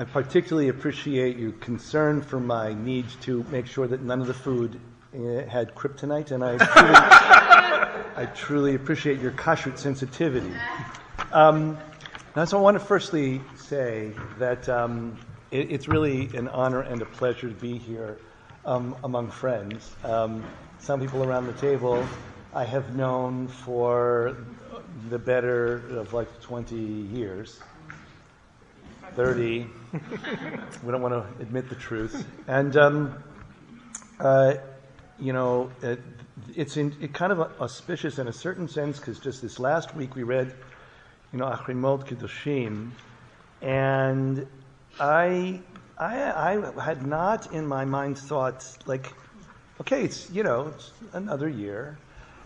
I particularly appreciate your concern for my need to make sure that none of the food had kryptonite, and I truly appreciate your kashrut sensitivity. So I want to firstly say that it's really an honor and a pleasure to be here among friends. Some people around the table I have known for the better of like 20 years, 30. We don't want to admit the truth. And, it's kind of auspicious in a certain sense, because just this last week we read, Acharei Mot Kedoshim, and I had not in my mind thought, like, okay, it's another year.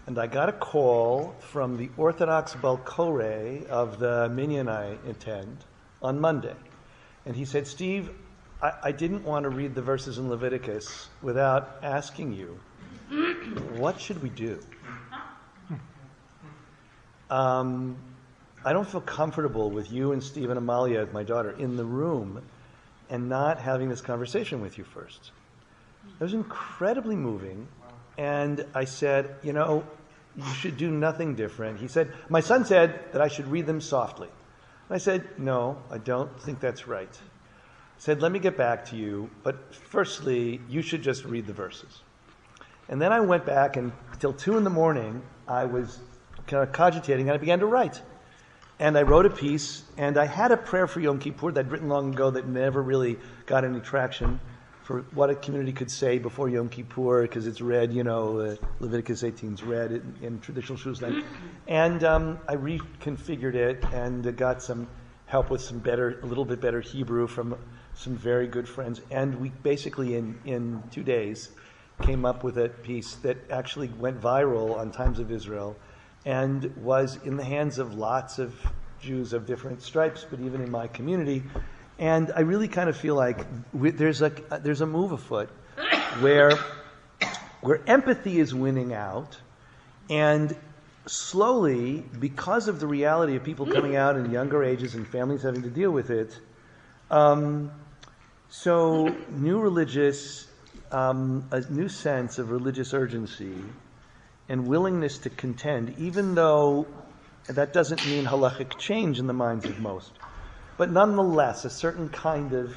And I got a call from the Orthodox Balkore of the Minyan I attend on Monday. And he said, Steve, I didn't want to read the verses in Leviticus without asking you, what should we do? I don't feel comfortable with you and Steve and Amalia, my daughter, in the room and not having this conversation with you first. It was incredibly moving. And I said, you should do nothing different. He said, my son said that I should read them softly. And I said, no, I don't think that's right. I said, let me get back to you, but firstly, you should just read the verses. And then I went back, and till 2 a.m, I was kind of cogitating, and I began to write. And I wrote a piece, and I had a prayer for Yom Kippur that I'd written long ago that never really got any traction, for what a community could say before Yom Kippur, because it's read, Leviticus 18 is read in traditional Jewish life. And I reconfigured it and got some help with a little bit better Hebrew from some very good friends. And we basically, in 2 days, came up with a piece that actually went viral on Times of Israel and was in the hands of lots of Jews of different stripes, but even in my community. And I really kind of feel like there's a move afoot where empathy is winning out, and slowly, because of the reality of people coming out in younger ages and families having to deal with it, so a new sense of religious urgency and willingness to contend, even though that doesn't mean halachic change in the minds of most. But nonetheless, a certain kind of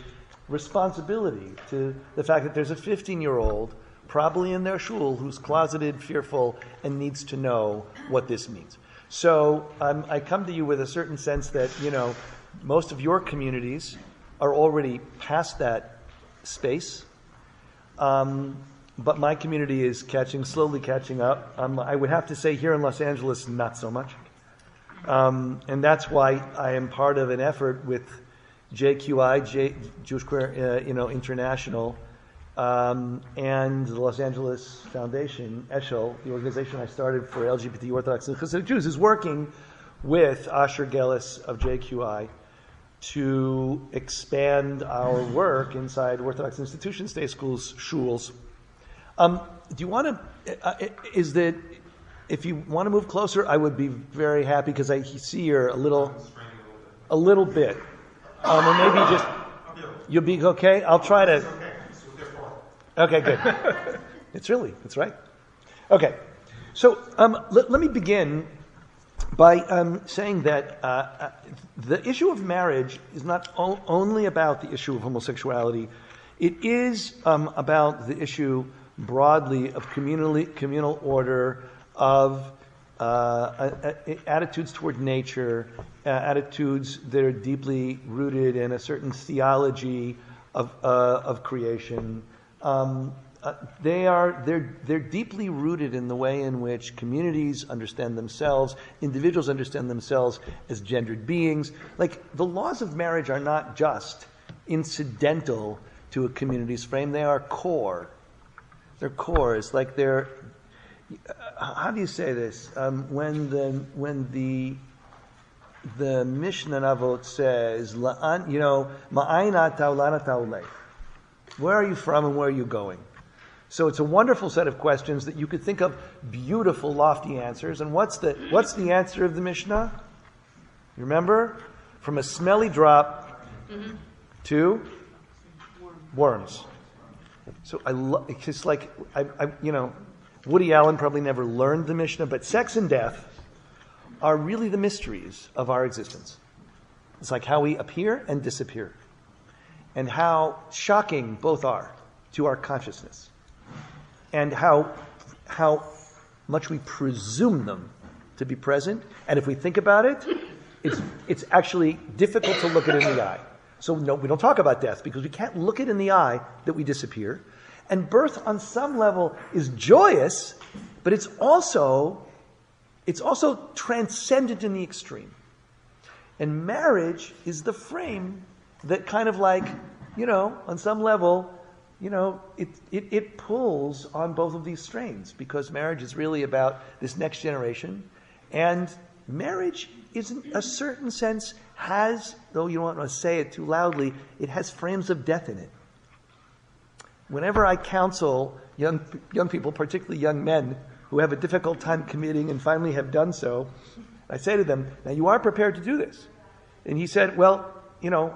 responsibility to the fact that there's a 15-year-old, probably in their shul, who's closeted, fearful, and needs to know what this means. So I come to you with a certain sense that, most of your communities are already past that space. But my community is slowly catching up. I would have to say here in Los Angeles, not so much. And that's why I am part of an effort with jqi, Jewish Queer International, and the Los Angeles Foundation, eshel, the organization I started for LGBT Orthodox and Hasidic Jews, is working with Asher Gellis of jqi to expand our work inside Orthodox institutions, day schools, shuls. Do you want to? If you want to move closer, I would be very happy, because I see you're a little bit. Or maybe you'll be okay? I'll try to... Okay, good. It's right. Okay. So let me begin by saying that the issue of marriage is not only about the issue of homosexuality. It is about the issue broadly of communal order, of attitudes toward nature, attitudes that are deeply rooted in a certain theology of creation. They're deeply rooted in the way in which communities understand themselves, individuals understand themselves as gendered beings. Like, the laws of marriage are not just incidental to a community's frame; they are core. They're cores, like they're. How do you say this? When the Mishnah Avot says, ma'ayin ata u'lan ata ulei, where are you from and where are you going? So it's a wonderful set of questions that you could think of beautiful, lofty answers. And what's the answer of the Mishnah? You remember? From a smelly drop to worms. So I love, it's like, I, you know, Woody Allen probably never learned the Mishnah, but sex and death are really the mysteries of our existence. It's like how we appear and disappear, and how shocking both are to our consciousness, and how much we presume them to be present. And if we think about it, it's actually difficult to look it in the eye. So no, we don't talk about death because we can't look it in the eye that we disappear. And birth on some level is joyous, but it's also transcendent in the extreme. And marriage is the frame that kind of like, you know, on some level, you know, it pulls on both of these strains, because marriage is really about this next generation. And marriage, in a certain sense, has, though you don't want to say it too loudly, it has frames of death in it. Whenever I counsel young people, particularly young men, who have a difficult time committing and finally have done so, I say to them, now you are prepared to do this. And he said, well, you know,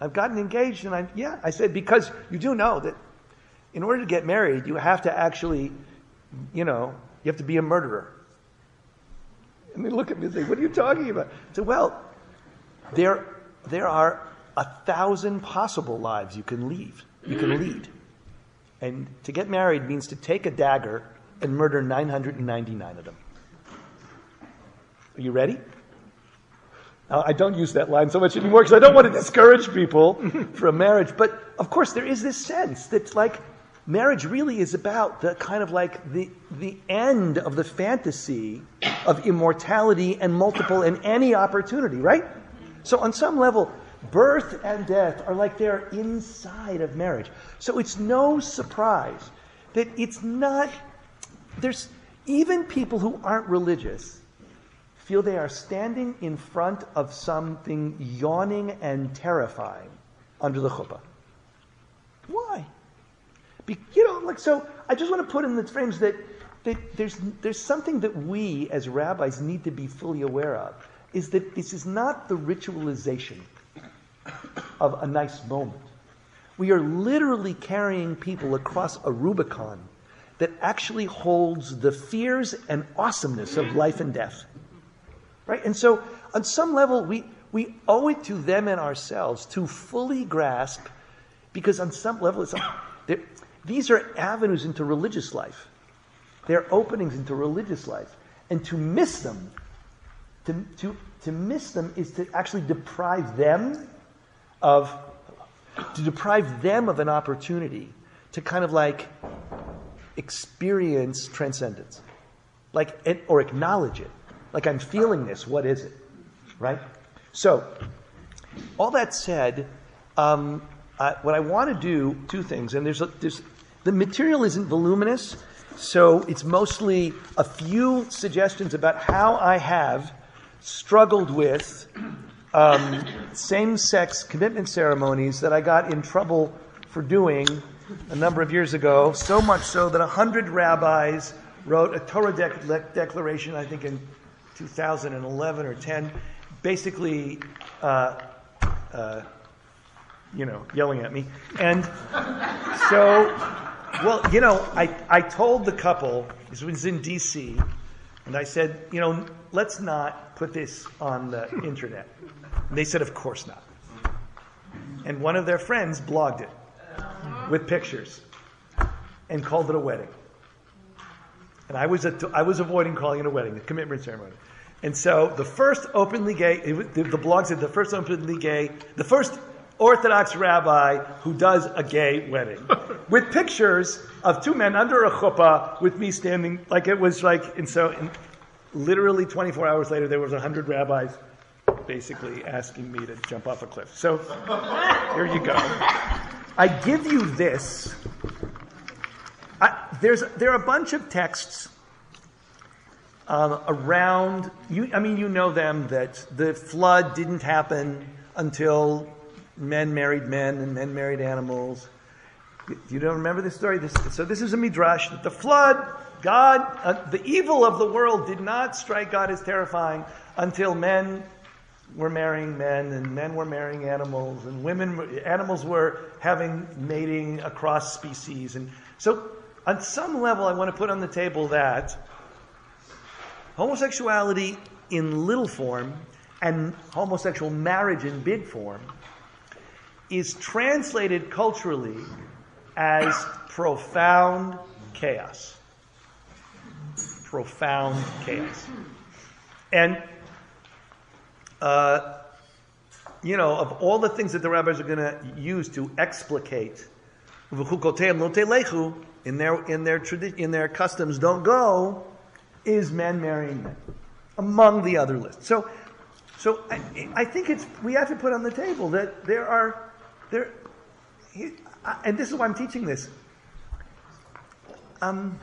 I've gotten engaged. And I said, because you do know that in order to get married, you have to actually, you know, you have to be a murderer. And they look at me and say, what are you talking about? I said, well, there are 1,000 possible lives you can leave. You can lead. And to get married means to take a dagger and murder 999 of them. Are you ready? Now, I don't use that line so much anymore because I don't want to discourage people from marriage. But of course, there is this sense that like marriage really is about the kind of like the end of the fantasy of immortality and multiple and any opportunity, right? So on some level, birth and death are like they're inside of marriage. So it's no surprise that it's not, there's even people who aren't religious feel they are standing in front of something yawning and terrifying under the chuppah. Why? So I just want to put in the frames that there's something that we as rabbis need to be fully aware of, is that this is not the ritualization of a nice moment. We are literally carrying people across a Rubicon that actually holds the fears and awesomeness of life and death. Right? And so on some level, we owe it to them and ourselves to fully grasp, because on some level, these are avenues into religious life. They're openings into religious life. And to miss them, to miss them is to actually deprive them of an opportunity to kind of like experience transcendence, like, or acknowledge it. Like, I'm feeling this, what is it? Right? So, all that said, what I want to do, two things, and the material isn't voluminous, so it's mostly a few suggestions about how I have struggled with same-sex commitment ceremonies that I got in trouble for doing a number of years ago, so much so that 100 rabbis wrote a Torah declaration, I think in 2011 or 10, basically, you know, yelling at me. And so, well, you know, I told the couple, this was in D.C., and I said, you know, let's not put this on the internet. And they said, of course not. And one of their friends blogged it with pictures and called it a wedding. And I was avoiding calling it a wedding, a commitment ceremony. And so the first openly gay, the blog said the first Orthodox rabbi who does a gay wedding, with pictures of two men under a chuppah with me standing, like it was like, and so literally 24 hours later, there was 100 rabbis basically asking me to jump off a cliff. So here you go. I give you this. There are a bunch of texts around. You know them, that the flood didn't happen until men married men and men married animals. You don't remember this story? So this is a midrash that the flood, God, the evil of the world did not strike God as terrifying until men were marrying men, and men were marrying animals, and animals were having mating across species. And so on some level, I want to put on the table that homosexuality in little form and homosexual marriage in big form is translated culturally as profound chaos. Profound chaos. And of all the things that the rabbis are going to use to explicate in their customs, don't go, is men marrying men, among the other lists. So I think we have to put on the table that and this is why I'm teaching this. I'm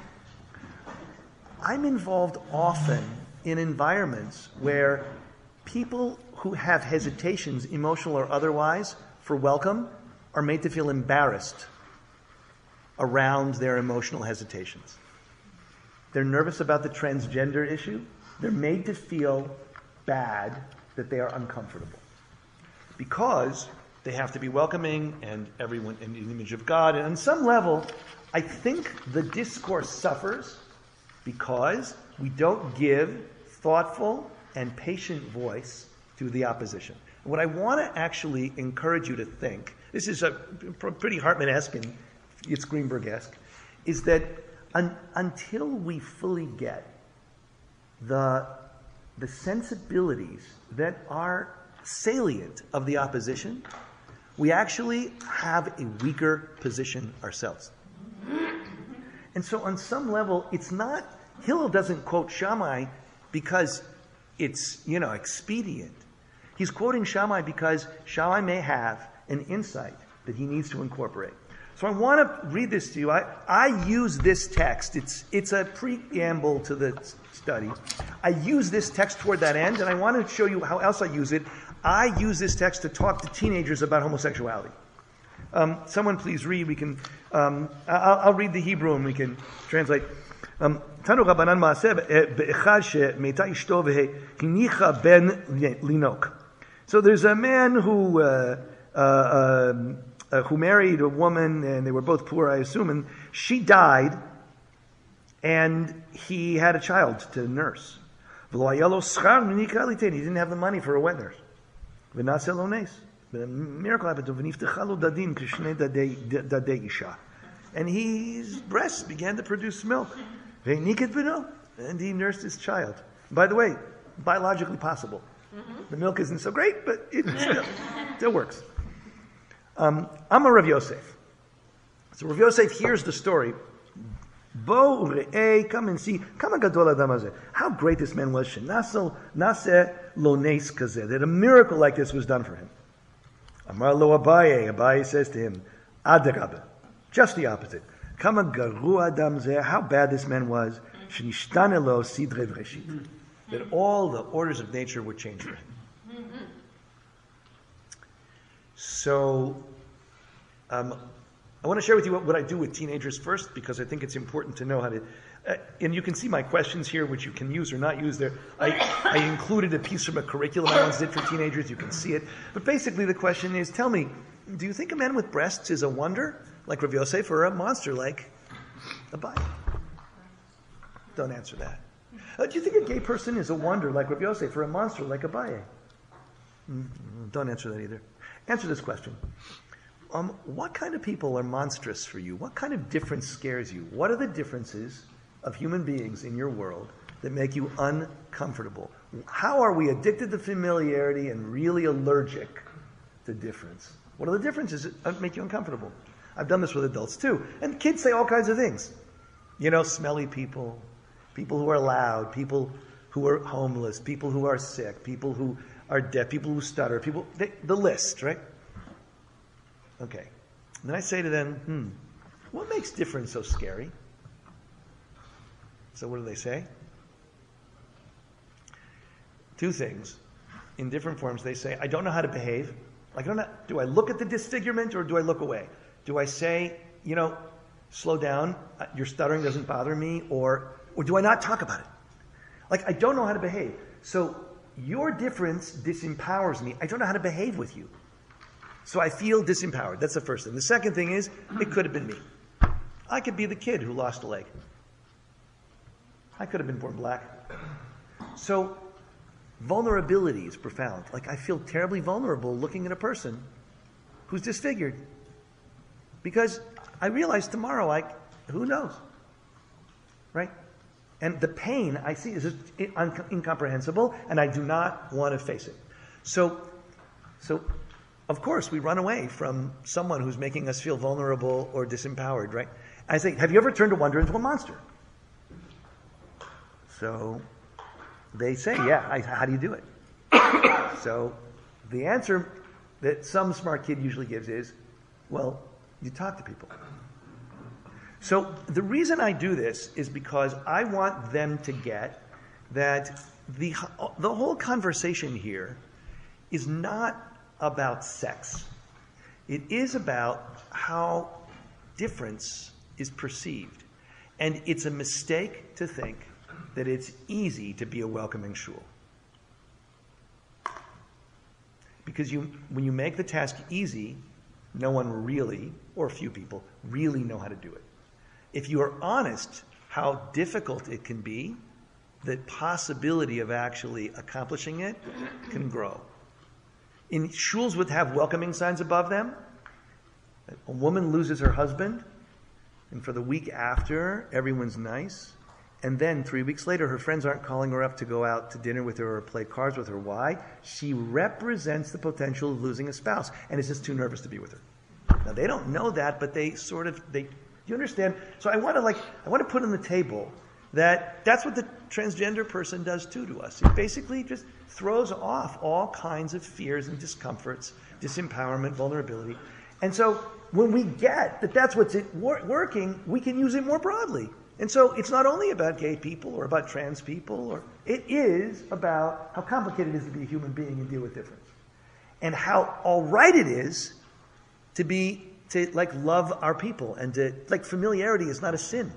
involved often in environments where people who have hesitations, emotional or otherwise, for welcome, are made to feel embarrassed around their emotional hesitations. They're nervous about the transgender issue. They're made to feel bad that they are uncomfortable because they have to be welcoming and everyone in the image of God. And on some level, I think the discourse suffers because we don't give thoughtful and patient voice to the opposition. And what I want to actually encourage you to think, this is a pretty Hartman-esque and it's Greenberg-esque, is that until we fully get the sensibilities that are salient of the opposition, we actually have a weaker position ourselves. And so on some level, it's not, Hillel doesn't quote Shammai because it's, expedient. He's quoting Shammai because Shammai may have an insight that he needs to incorporate. So I want to read this to you. I use this text. It's a preamble to the study. I use this text toward that end, and I want to show you how else I use it. I use this text to talk to teenagers about homosexuality. Someone please read. We can. I'll read the Hebrew, and we can translate. So there's a man who married a woman, and they were both poor, I assume, and she died, and he had a child to nurse. He didn't have the money for a wet nurse. A miracle happened to him. And his breasts began to produce milk. And he nursed his child. By the way, biologically possible. The milk isn't so great, but it still works. I'm a Rav Yosef. So Rav Yosef hears the story. Bo re'ei, come and see. How great this man was. That a miracle like this was done for him. Amar lo Abaye. Abaye says to him, Adarabah. Just the opposite. Kama garu adam zeh, how bad this man was. Shenishtane lo sidrei v'reshit. That all the orders of nature were changed for him. So, I want to share with you what I do with teenagers first, because I think it's important to know how to... and you can see my questions here, which you can use or not use there. I included a piece from a curriculum I once did for teenagers. You can see it. But basically the question is, tell me, do you think a man with breasts is a wonder, like Rav Yosef, or a monster, like Abai? Don't answer that. Do you think a gay person is a wonder, like Rav Yosef, or a monster, like Abai? Don't answer that either. Answer this question. What kind of people are monstrous for you? What kind of difference scares you? What are the differences of human beings in your world that make you uncomfortable? How are we addicted to familiarity and really allergic to difference? What are the differences that make you uncomfortable? I've done this with adults too. And kids say all kinds of things. Smelly people, people who are loud, people who are homeless, people who are sick, people who are deaf, people who stutter, the list, right? Okay. And then I say to them, what makes difference so scary? So what do they say? Two things. In different forms, they say, I don't know how to behave. Do I look at the disfigurement or do I look away? Do I say, slow down, your stuttering doesn't bother me? Or do I not talk about it? I don't know how to behave. So your difference disempowers me. I don't know how to behave with you. So I feel disempowered. That's the first thing. The second thing is, it could have been me. I could be the kid who lost a leg. I could have been born black. So vulnerability is profound. Like, I feel terribly vulnerable looking at a person who's disfigured. Because I realize tomorrow, who knows? Right? And the pain I see is just incomprehensible, and I do not want to face it. So of course, we run away from someone who's making us feel vulnerable or disempowered, right? I say, have you ever turned a wonder into a monster? So they say, yeah. How do you do it? So the answer that some smart kid usually gives is, well, you talk to people. So the reason I do this is because I want them to get that the whole conversation here is not about sex. It is about how difference is perceived. And it's a mistake to think that it's easy to be a welcoming shul. Because when you make the task easy, no one really, or few people, really know how to do it. If you are honest how difficult it can be, the possibility of actually accomplishing it can grow. In shuls would have welcoming signs above them. A woman loses her husband, and for the week after, everyone's nice. And then 3 weeks later, her friends aren't calling her up to go out to dinner with her or play cards with her. Why? She represents the potential of losing a spouse, and is just too nervous to be with her. Now, they don't know that, but they you understand? So I want to put on the table that's what the transgender person does too to us. It basically just throws off all kinds of fears and discomforts, disempowerment, vulnerability. And so when we get that that's what's working, we can use it more broadly. And so it's not only about gay people or about trans people, it is about how complicated it is to be a human being and deal with difference. And how all right it is to love our people, and familiarity is not a sin.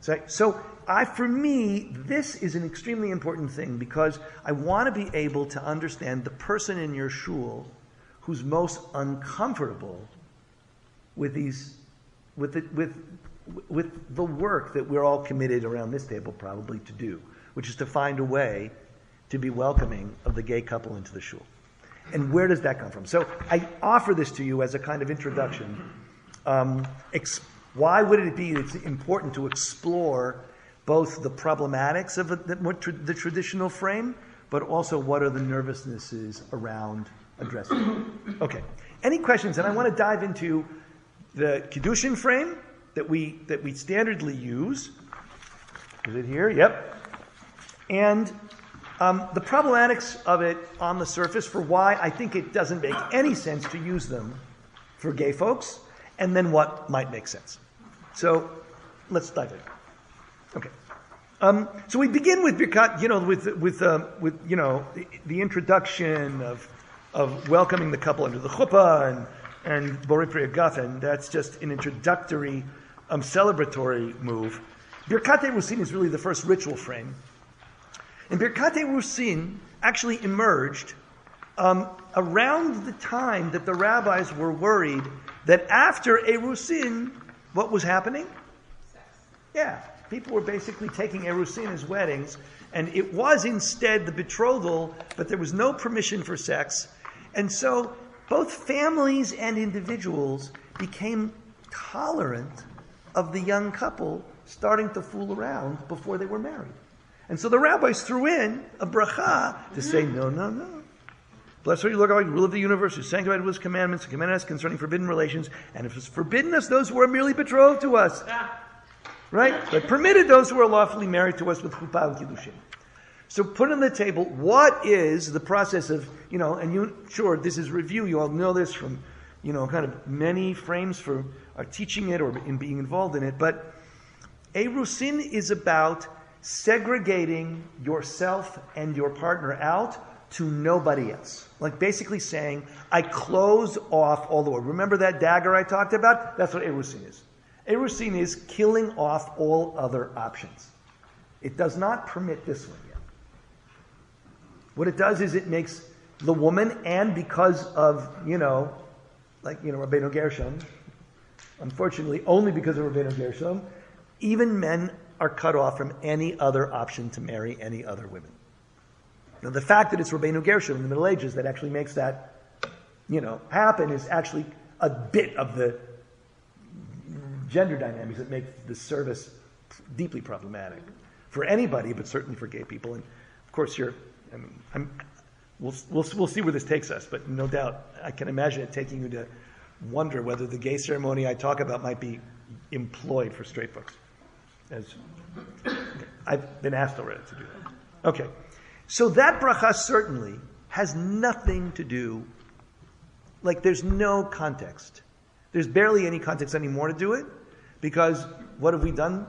For me, this is an extremely important thing, because I want to be able to understand the person in your shul who's most uncomfortable with the work that we're all committed around this table probably to do, which is to find a way to be welcoming of the gay couple into the shul. And where does that come from? So I offer this to you as a kind of introduction. Why would it be that it's important to explore both the problematics of the traditional frame, but also what are the nervousnesses around addressing it? Okay. Any questions? And I want to dive into the Kiddushin frame that we standardly use. Is it here? Yep. And the problematics of it on the surface for why I think it doesn't make any sense to use them for gay folks, and then what might make sense. So let's dive in. Okay. So we begin with Birkat, the introduction of welcoming the couple under the chuppah and borei pri hagafen. That's just an introductory, celebratory move. Birkat Erusin is really the first ritual frame. And Birkat Erusin actually emerged around the time that the rabbis were worried that after Erusin, what was happening? Sex. Yeah, people were basically taking Erusin as weddings, and it was instead the betrothal, but there was no permission for sex. And so both families and individuals became tolerant of the young couple starting to fool around before they were married. And so the rabbis threw in a bracha to say, no. Blessed are you, Lord God, you rule of the universe, who sanctified with his commandments and commanded us concerning forbidden relations, and if it's forbidden us, those who are merely betrothed to us. Yeah. Right? But permitted those who are lawfully married to us with chuppah and kiddushin. So put on the table, what is the process of, this is review, you all know this from, kind of many frames for are teaching it or in being involved in it, but Erusin is about segregating yourself and your partner out to nobody else. Like basically saying, I close off all the world. Remember that dagger I talked about? That's what Erusin is. Erusin is killing off all other options. It does not permit this one yet. What it does is it makes the woman, and because of, Rabbeinu Gershom, unfortunately, only because of Rabbeinu Gershom, even men are cut off from any other option to marry any other women. Now, the fact that it's Rabbeinu Gershom in the Middle Ages that actually makes that, happen is actually a bit of the gender dynamics that make the service deeply problematic for anybody, but certainly for gay people. And of course, we'll see where this takes us, but no doubt, I can imagine it taking you to wonder whether the gay ceremony I talk about might be employed for straight folks. As I've been asked already to do that. Okay. So that bracha certainly has nothing to do, there's no context. There's barely any context anymore to do it, because what have we done?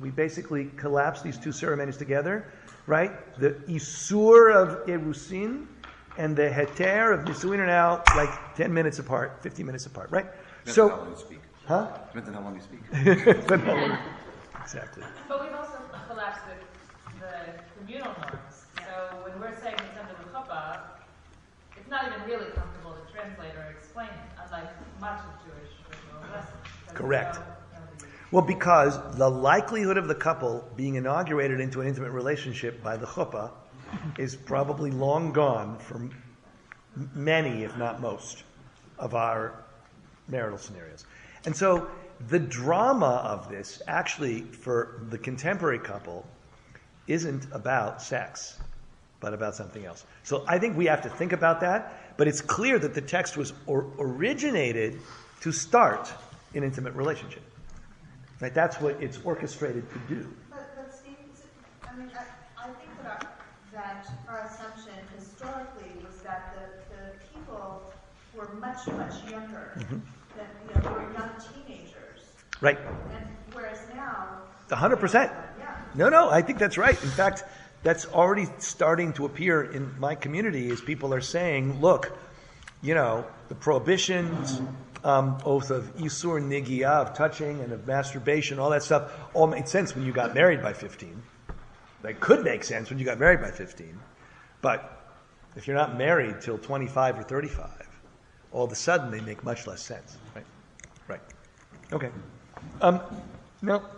We basically collapsed these two ceremonies together, right? The Isur of Erusin and the Heter of Nisuin are now 10 minutes apart, 15 minutes apart, right? So, how long you speak. Huh? Depends on how long you speak. Exactly. But we've also collapsed the communal norms. So when we're saying it's under the chuppah, it's not even really comfortable to translate or explain it, unlike much of Jewish ritual lessons. Correct. Well, because the likelihood of the couple being inaugurated into an intimate relationship by the chuppah is probably long gone from many, if not most, of our marital scenarios. And so the drama of this, actually, for the contemporary couple, isn't about sex, but about something else. So I think we have to think about that, but it's clear that the text was originated to start an intimate relationship. Right? That's what it's orchestrated to do. But Steve, I think that our assumption historically was that the people were much, much younger. Mm-hmm. That they were young teenagers. Right. And whereas now... 100%. Yeah. No, I think that's right. In fact, that's already starting to appear in my community as people are saying, look, the prohibitions, oath of Isur Nigiyah, of touching and of masturbation, all that stuff, all made sense when you got married by 15. They could make sense when you got married by 15. But if you're not married till 25 or 35, all of a sudden they make much less sense. Right. Okay. Now,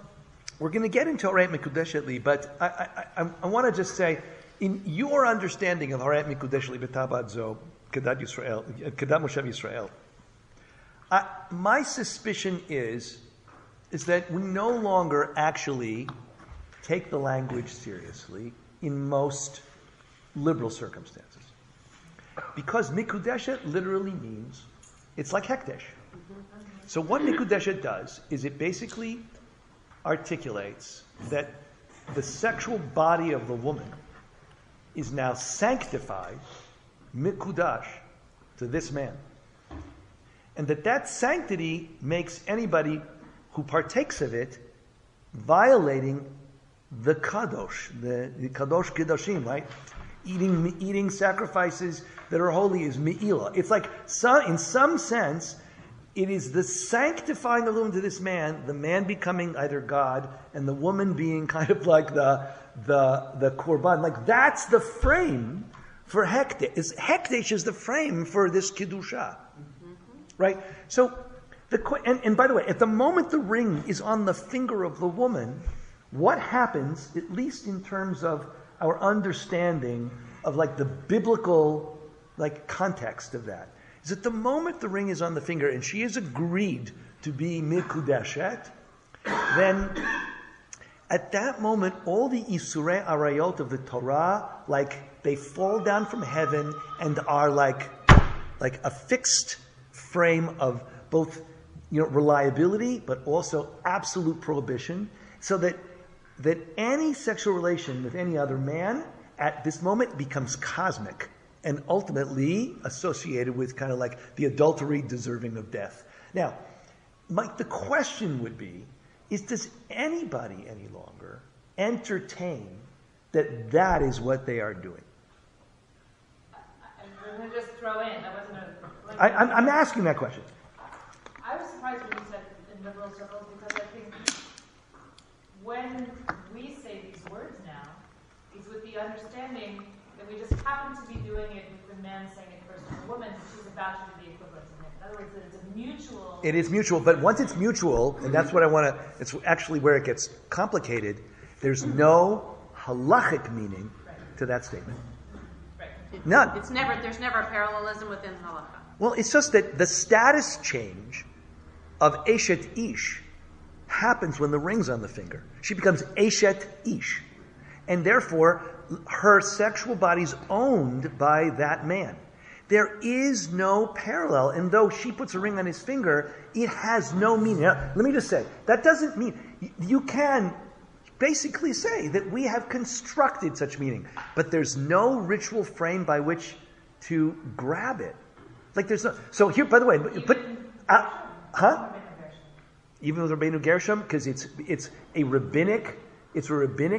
we're going to get into Harat Mikudeshi, but I want to just say, in your understanding of Harat Mikudeshi b'tabat zo, kedat Yisrael, kedat Moshev Yisrael, my suspicion is that we no longer actually take the language seriously in most liberal circumstances. Because Mikudeshet literally means, it's like Hekdesh. So what Mikudeshet does is it basically articulates that the sexual body of the woman is now sanctified, Mikudash, to this man. And that sanctity makes anybody who partakes of it violating the Kadosh, the Kadosh Kiddushin, right? Eating sacrifices that are holy is me'ilah. It's in some sense, it is the sanctifying of the woman to this man, the man becoming either God, and the woman being kind of like the korban. That's the frame for Hekdesh. Hekdesh is the frame for this Kedusha. Mm-hmm. Right? So, and by the way, at the moment the ring is on the finger of the woman, what happens, at least in terms of our understanding of the biblical context of that, is that the moment the ring is on the finger and she is agreed to be mikudeshet, then at that moment all the isurei arayot of the Torah, they fall down from heaven and are like a fixed frame of both reliability but also absolute prohibition, so that any sexual relation with any other man at this moment becomes cosmic and ultimately associated with kind of the adultery deserving of death. Now, Mike, the question would be, does anybody any longer entertain that is what they are doing? I'm going to just throw in. I'm asking that question. I was surprised when you said in liberal circles, because I think when we say these words now, it's with the understanding that we just happen to be doing it with the man saying it first to the woman, and she's about to do the equivalent to him. In other words, that it's a mutual... It is mutual, but once it's mutual, and that's what I want to... It's actually where it gets complicated. There's no halachic meaning to that statement. Right. None. There's never a parallelism within halacha. Well, it's just that the status change of Eshet Ish happens when the ring's on the finger. She becomes Eshet Ish. And therefore, her sexual body's owned by that man. There is no parallel. And though she puts a ring on his finger, it has no meaning. Now, let me just say, that doesn't mean... You can basically say that we have constructed such meaning, but there's no ritual frame by which to grab it. Like there's no... So here, by the way... Even with Rabbeinu Gershom? Because it's a rabbinic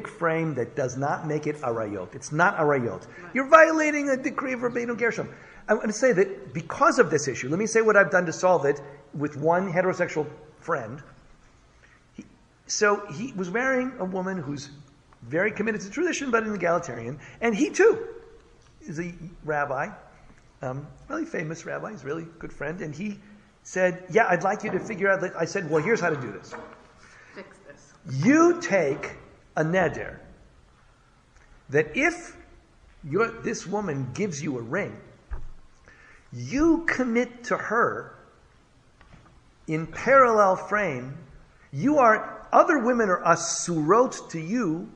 frame that does not make it Arayot. It's not Arayot. You're violating a decree of Rabbeinu Gershom. I'm going to say that because of this issue, let me say what I've done to solve it with one heterosexual friend. So he was marrying a woman who's very committed to tradition, but an egalitarian. And he, too, is a rabbi, really famous rabbi. He's a really good friend. And he said, yeah, I'd like you to figure out... I said, well, here's how to do this. Fix this. You take a neder that if this woman gives you a ring, you commit to her in parallel frame. Other women are asurot to you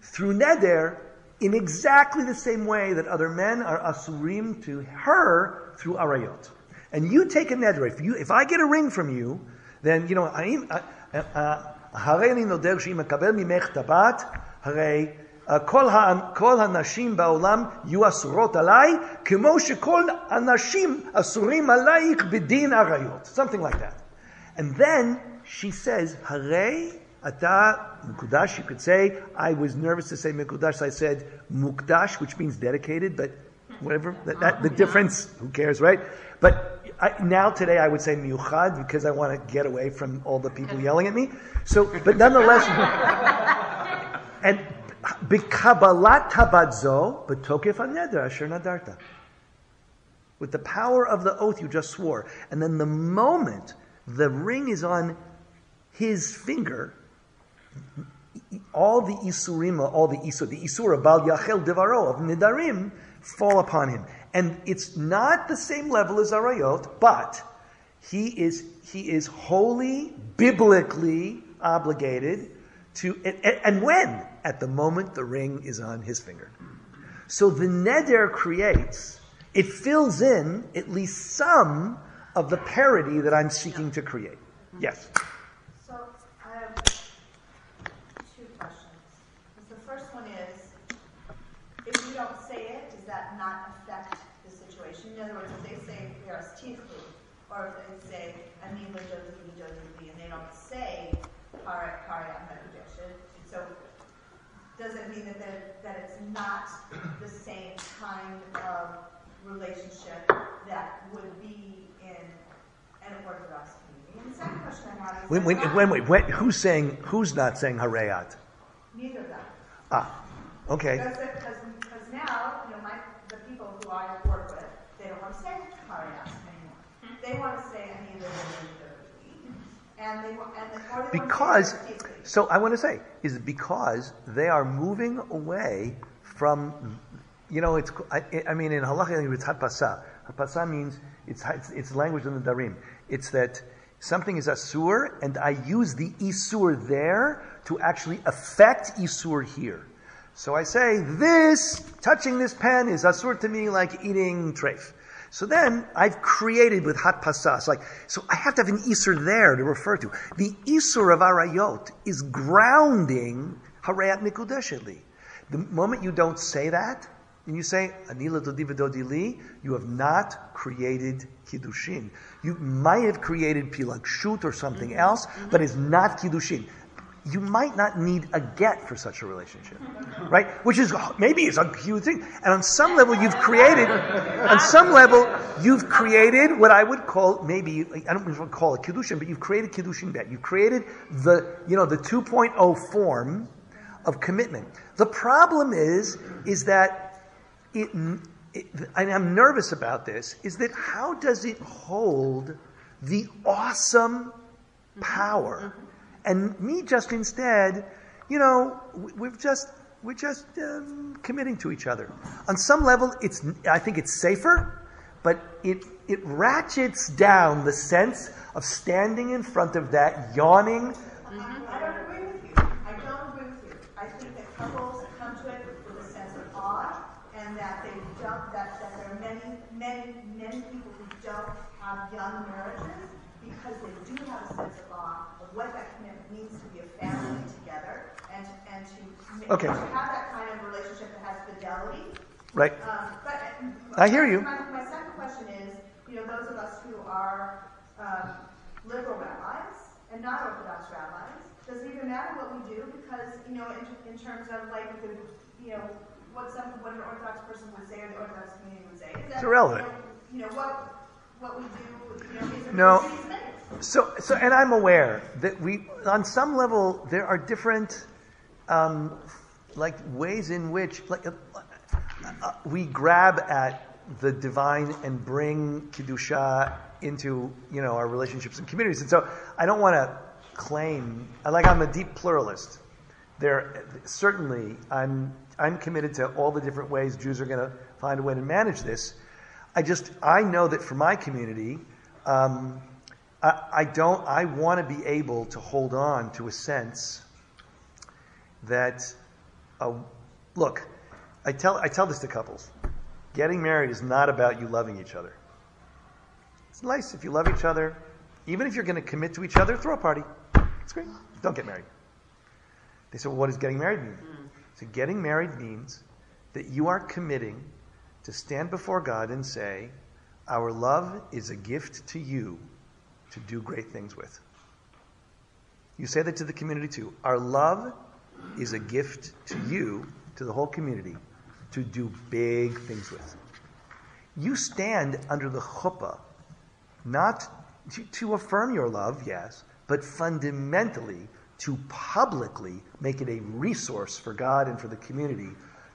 through neder in exactly the same way that other men are asurim to her through arayot. And you take a neder. If I get a ring from you, then, הרי אני נודר שאם אקבל ממך טבעת, הרי כל הנשים בעולם יהיו אסורות עליי, כמו שכל הנשים אסורים עלייך בדין הריות. Something like that. And then she says, "Hare ata Mukdash." You could say, I was nervous to say Mukdash, so I said Mukdash, which means dedicated, but whatever, the difference, who cares, right? But today I would say Miuchad, because I want to get away from all the people yelling at me. So, but nonetheless, and B'kabalat habatzo b'tokef haneder asher nadarta. With the power of the oath you just swore. And then the moment the ring is on his finger, all the isurim, the isura bal yachel devaro of nedarim fall upon him, and it's not the same level as arayot, but he is wholly biblically obligated to, and when at the moment the ring is on his finger, so the neder creates, it fills in at least some of the parody that I'm seeking to create. Yes. In other words, if they say Tikkun, or if they say Levi, and they don't say Harat Mikudeshi, so does it mean that it's not the same kind of relationship that would be in an Orthodox community? And the second question I have is who's not saying Harayat? Neither of them. Ah, okay. Because now the people who I work with, they don't want to say Harayat anymore. They want to say because they are moving away from, in halacha it's hapasa. Hapasa means it's language in the darim. It's that something is asur, and I use the isur there to actually affect isur here. So I say, touching this pen is asur to me like eating treif. So then I've created with hat pasas. So I have to have an isur there to refer to. The isur of arayot is grounding harayat mikudeshli. The moment you don't say that, and you say, anila dodi v'dodi li, you have not created kiddushin. You might have created pilakshut or something else, but it's not kiddushin. You might not need a get for such a relationship, right? Which is, maybe it's a huge thing. And on some level you've created what I would call, maybe, I don't want to call it Kiddushin, but you've created Kiddushin bet. You've created the 2.0 form of commitment. The problem is that and I'm nervous about this, is that how does it hold the awesome power? And me just instead, you know, we're just committing to each other. On some level, I think it's safer, but it ratchets down the sense of standing in front of that, yawning. I don't agree with you. I think that couples come to it with a sense of awe, and that they don't. That there are many people who don't have young marriages because they do have a sense of awe of what that commitment means to be a family together, and to have that kind of relationship that has fidelity. Right. But I hear you. My second question is, you know, those of us who are liberal rabbis and not Orthodox rabbis, does it even matter what we do? Because, you know, in terms of like, what an Orthodox person would say or the Orthodox community would say, is that, it's irrelevant. You know, what we do, you know, is no. So, and I'm aware that we, on some level, there are different, like ways in which, like. We grab at the divine and bring Kedusha into, you know, our relationships and communities. And so I don't want to claim, like, I'm a deep pluralist. Certainly I'm committed to all the different ways Jews are going to find a way to manage this. I know that for my community, I want to be able to hold on to a sense that, look, I tell this to couples. Getting married is not about you loving each other. It's nice if you love each other. Even if you're going to commit to each other, throw a party. It's great. Don't get married. They say, well, what does getting married mean? So getting married means that you are committing to stand before God and say, our love is a gift to you to do great things with. You say that to the community too. Our love is a gift to you, to the whole community, to do big things with. You stand under the chuppah, not to affirm your love, yes, but fundamentally to publicly make it a resource for God and for the community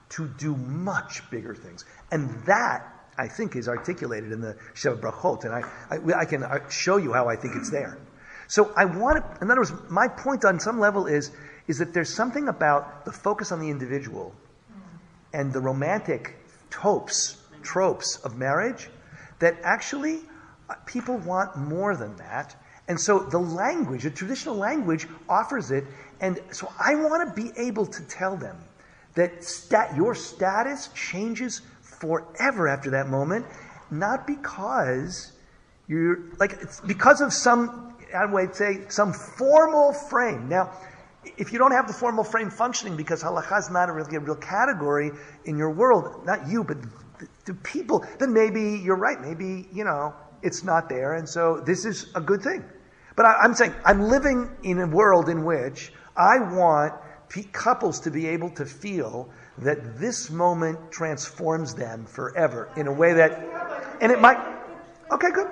to do much bigger things. And that, I think, is articulated in the Sheva Brachot, and I can show you how I think it's there. So I want to, in other words, my point on some level is that there's something about the focus on the individual and the romantic tropes of marriage that actually people want more than that. And so the language, the traditional language, offers it. And so I want to be able to tell them that your status changes forever after that moment, not because you're, like, it's because of some, I would say, some formal frame. Now, if you don't have the formal frame functioning because halakha is not really a real category in your world, not you, but the people, then maybe you're right. Maybe, you know, it's not there. And so this is a good thing. But I'm saying I'm living in a world in which I want couples to be able to feel that this moment transforms them forever in a way that, and it might, okay, good.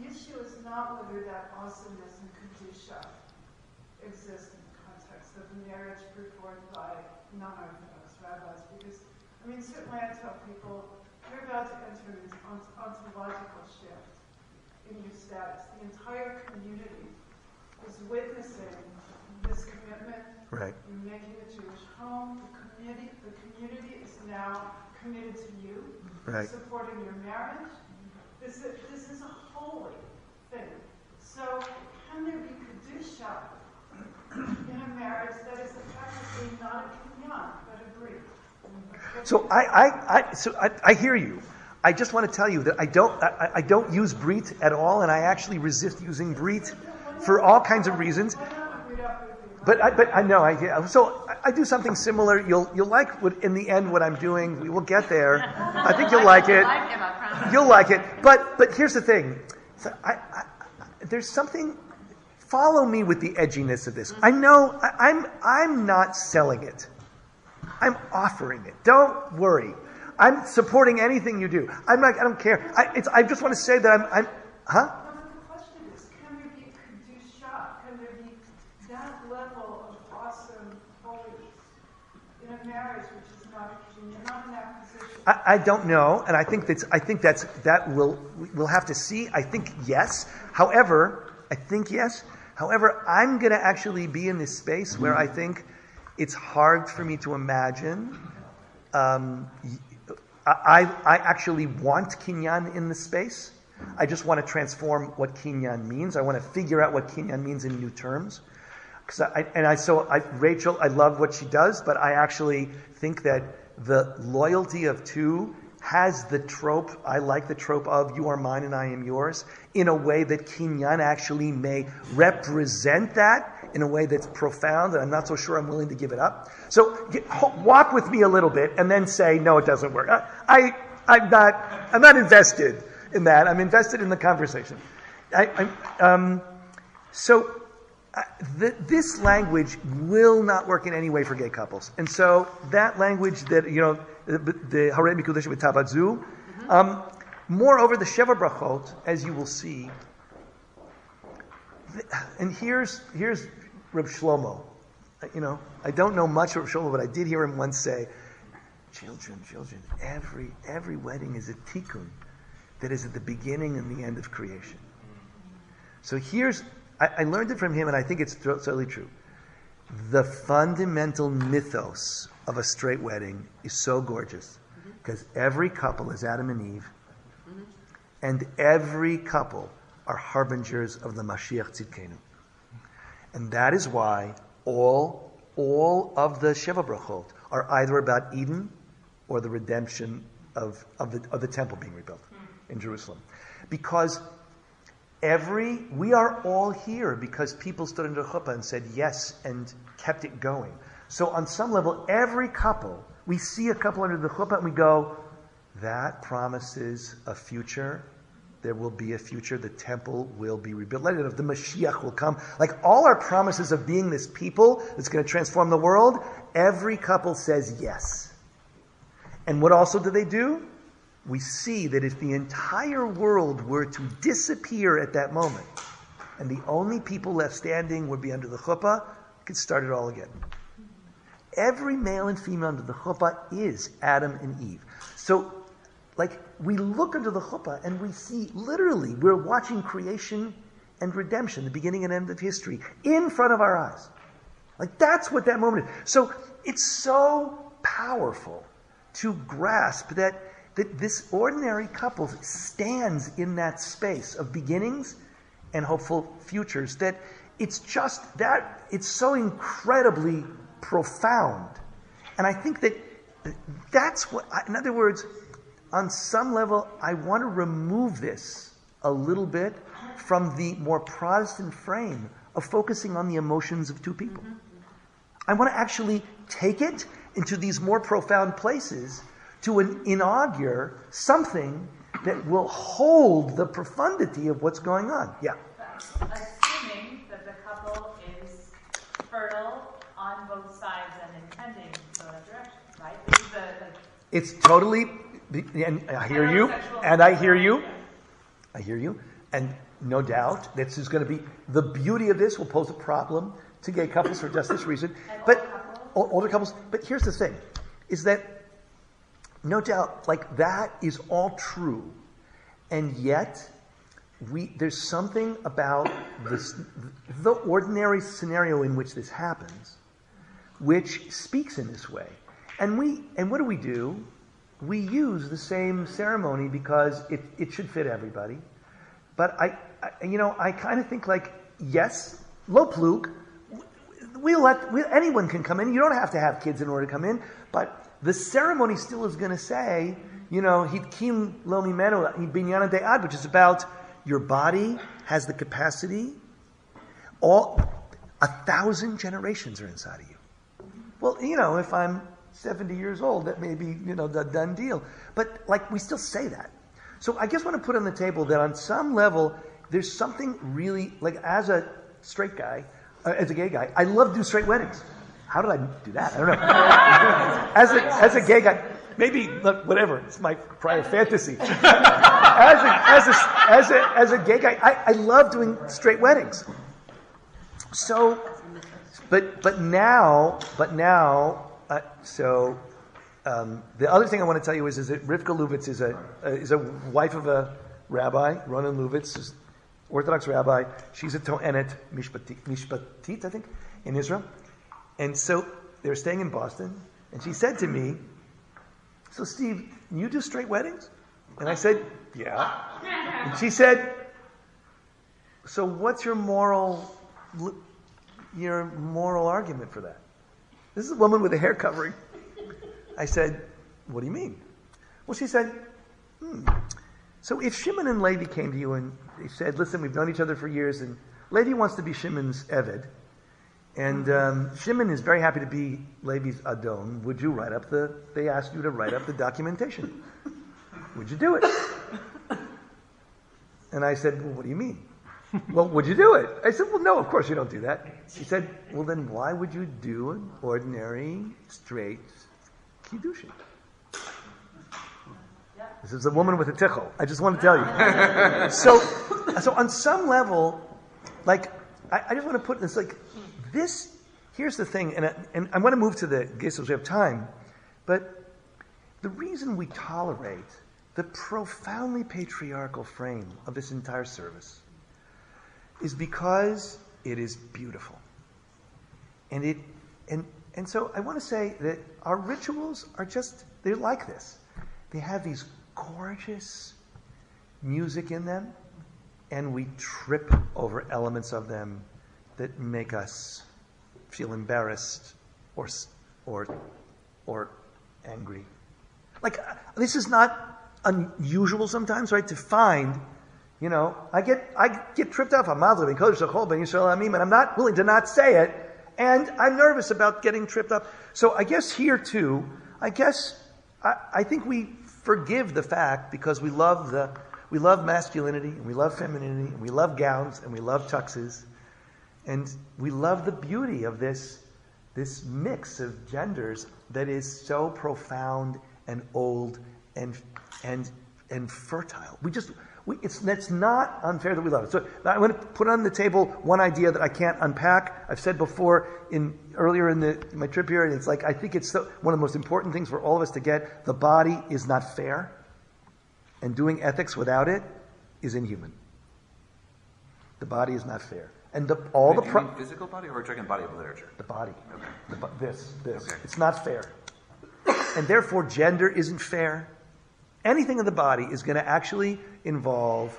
The issue is not whether that awesomeness and Kedusha exists in the context of marriage performed by non-Orthodox rabbis, because, I mean, certainly I tell people, you're about to enter an ontological shift in your status. The entire community is witnessing this commitment. Right. You're making a Jewish home. The community is now committed to you, right, supporting your marriage. This is a holy thing. So can there be Kedusha in a marriage that is effectively not a Kinyan, but a Brit? So I hear you. I just want to tell you that I don't use Brit at all, and I actually resist using Brit for all kinds of reasons. But I do something similar. You'll like what in the end what I'm doing. We will get there. I think you'll like it. You'll like it. But here's the thing. So there's something. Follow me with the edginess of this. I know I'm not selling it. I'm offering it. Don't worry. I'm supporting anything you do. I'm not. I don't care. I just want to say that I'm. Huh? Marriage, which is not I don't know, and I think we'll have to see. I think yes. However, I'm going to actually be in this space where I think it's hard for me to imagine. I actually want Kinyan in the space. I just want to transform what Kinyan means. I want to figure out what Kinyan means in new terms. Rachel, I love what she does, but I actually think that the loyalty of two has the trope, I like the trope of you are mine and I am yours, in a way that Kinyan actually may represent that in a way that's profound, and I'm not so sure I'm willing to give it up. So walk with me a little bit and then say, no, it doesn't work. I'm not invested in that. I'm invested in the conversation. This language will not work in any way for gay couples. And so that language that, you know, the Harat Mikudeshi with Tabatzu, moreover, the Sheva Brachot, as you will see, and here's Reb Shlomo. You know, I don't know much of Reb Shlomo, but I did hear him once say, children, every wedding is a tikkun that is at the beginning and the end of creation. So here's... I learned it from him, and I think it's totally true. The fundamental mythos of a straight wedding is so gorgeous because every couple is Adam and Eve, and every couple are harbingers of the Mashiach Tzidkenu. And that is why all of the Sheva Brachot are either about Eden or the redemption of the temple being rebuilt in Jerusalem. Because... we are all here because people stood under chuppah and said yes and kept it going. So on some level, every couple, we see a couple under the chuppah and we go, that promises a future. There will be a future. The temple will be rebuilt. The Mashiach will come. Like all our promises of being this people that's going to transform the world, every couple says yes. And what also do they do? We see that if the entire world were to disappear at that moment, and the only people left standing would be under the chuppah, we could start it all again. Every male and female under the chuppah is Adam and Eve. So, we look under the chuppah and we see, literally, we're watching creation and redemption, the beginning and end of history, in front of our eyes. That's what that moment is. So, it's so powerful to grasp that this ordinary couple stands in that space of beginnings and hopeful futures, that it's just that it's so incredibly profound. And I think that that's what, in other words, on some level, I want to remove this a little bit from the more Protestant frame of focusing on the emotions of two people. I want to actually take it into these more profound places to inaugure something that will hold the profundity of what's going on. Yeah? Assuming that the couple is fertile on both sides and intending to go that direction, right? It's totally... And I hear you. And I hear you. I hear you. And no doubt, this is going to be... The beauty of this will pose a problem to gay couples for just this reason. But older couples. But here's the thing, is that no doubt, that is all true, and yet there's something about the ordinary scenario in which this happens, which speaks in this way. And what do? We use the same ceremony because it should fit everybody. But I kind of think yes, lo plug, anyone can come in. You don't have to have kids in order to come in, but the ceremony still is going to say, hidkim lo mimenu binyana de'ad, which is about your body has the capacity. 1,000 generations are inside of you. Well, if I'm 70 years old, that may be, the done deal. But, we still say that. So I just want to put on the table that on some level, there's something really, as a straight guy, as a gay guy, I love to do straight weddings. How did I do that? I don't know. As a gay guy, maybe whatever. It's my prior fantasy. As a gay guy, I love doing straight weddings. So, but now, so The other thing I want to tell you is that Rivka Lubitz is a wife of a rabbi, Ronan Lubitz, is Orthodox rabbi. She's a Toenet Mishpatit, I think, in Israel. And so they were staying in Boston, and she said to me, "So Steve, you do straight weddings?" And I said, "Yeah." And she said, "So what's your moral argument for that?" This is a woman with a hair covering. I said, "What do you mean?" Well, she said, "So if Shimon and Levy came to you and they said, 'Listen, we've known each other for years, and Levy wants to be Shimon's Evid, and Shimon is very happy to be Levi's Adon, would you write up they asked you to write up the documentation. Would you do it?" And I said, "Well, what do you mean?" "Well, would you do it?" I said, "Well, no, of course you don't do that." She said, "Well, then why would you do an ordinary, straight Kiddushin?" This is a woman with a tichel. I just want to tell you. So on some level, like, I just want to put this, like, this, here's the thing, and I want to move to the Gesels, we have time, but the reason we tolerate the profoundly patriarchal frame of this entire service is because it is beautiful. And so I want to say that our rituals are just, they're like this. They have these gorgeous music in them, and we trip over elements of them that make us feel embarrassed or angry. Like, this is not unusual sometimes, right? To find, you know, I get tripped up on Amalia because and I'm not willing to not say it, and I'm nervous about getting tripped up. So I guess here too, I think we forgive the fact because we love masculinity and we love femininity and we love gowns and we love tuxes and we love the beauty of this mix of genders that is so profound and old and fertile. It's not unfair that we love it. So I want to put on the table one idea that I can't unpack. I've said before earlier in my trip here, and it's like I think it's one of the most important things for all of us to get. The body is not fair, and doing ethics without it is inhuman. The body is not fair, and you mean physical body, or we're talking body of literature. The body. Okay. This. Okay. It's not fair, and therefore gender isn't fair. Anything in the body is going to actually involve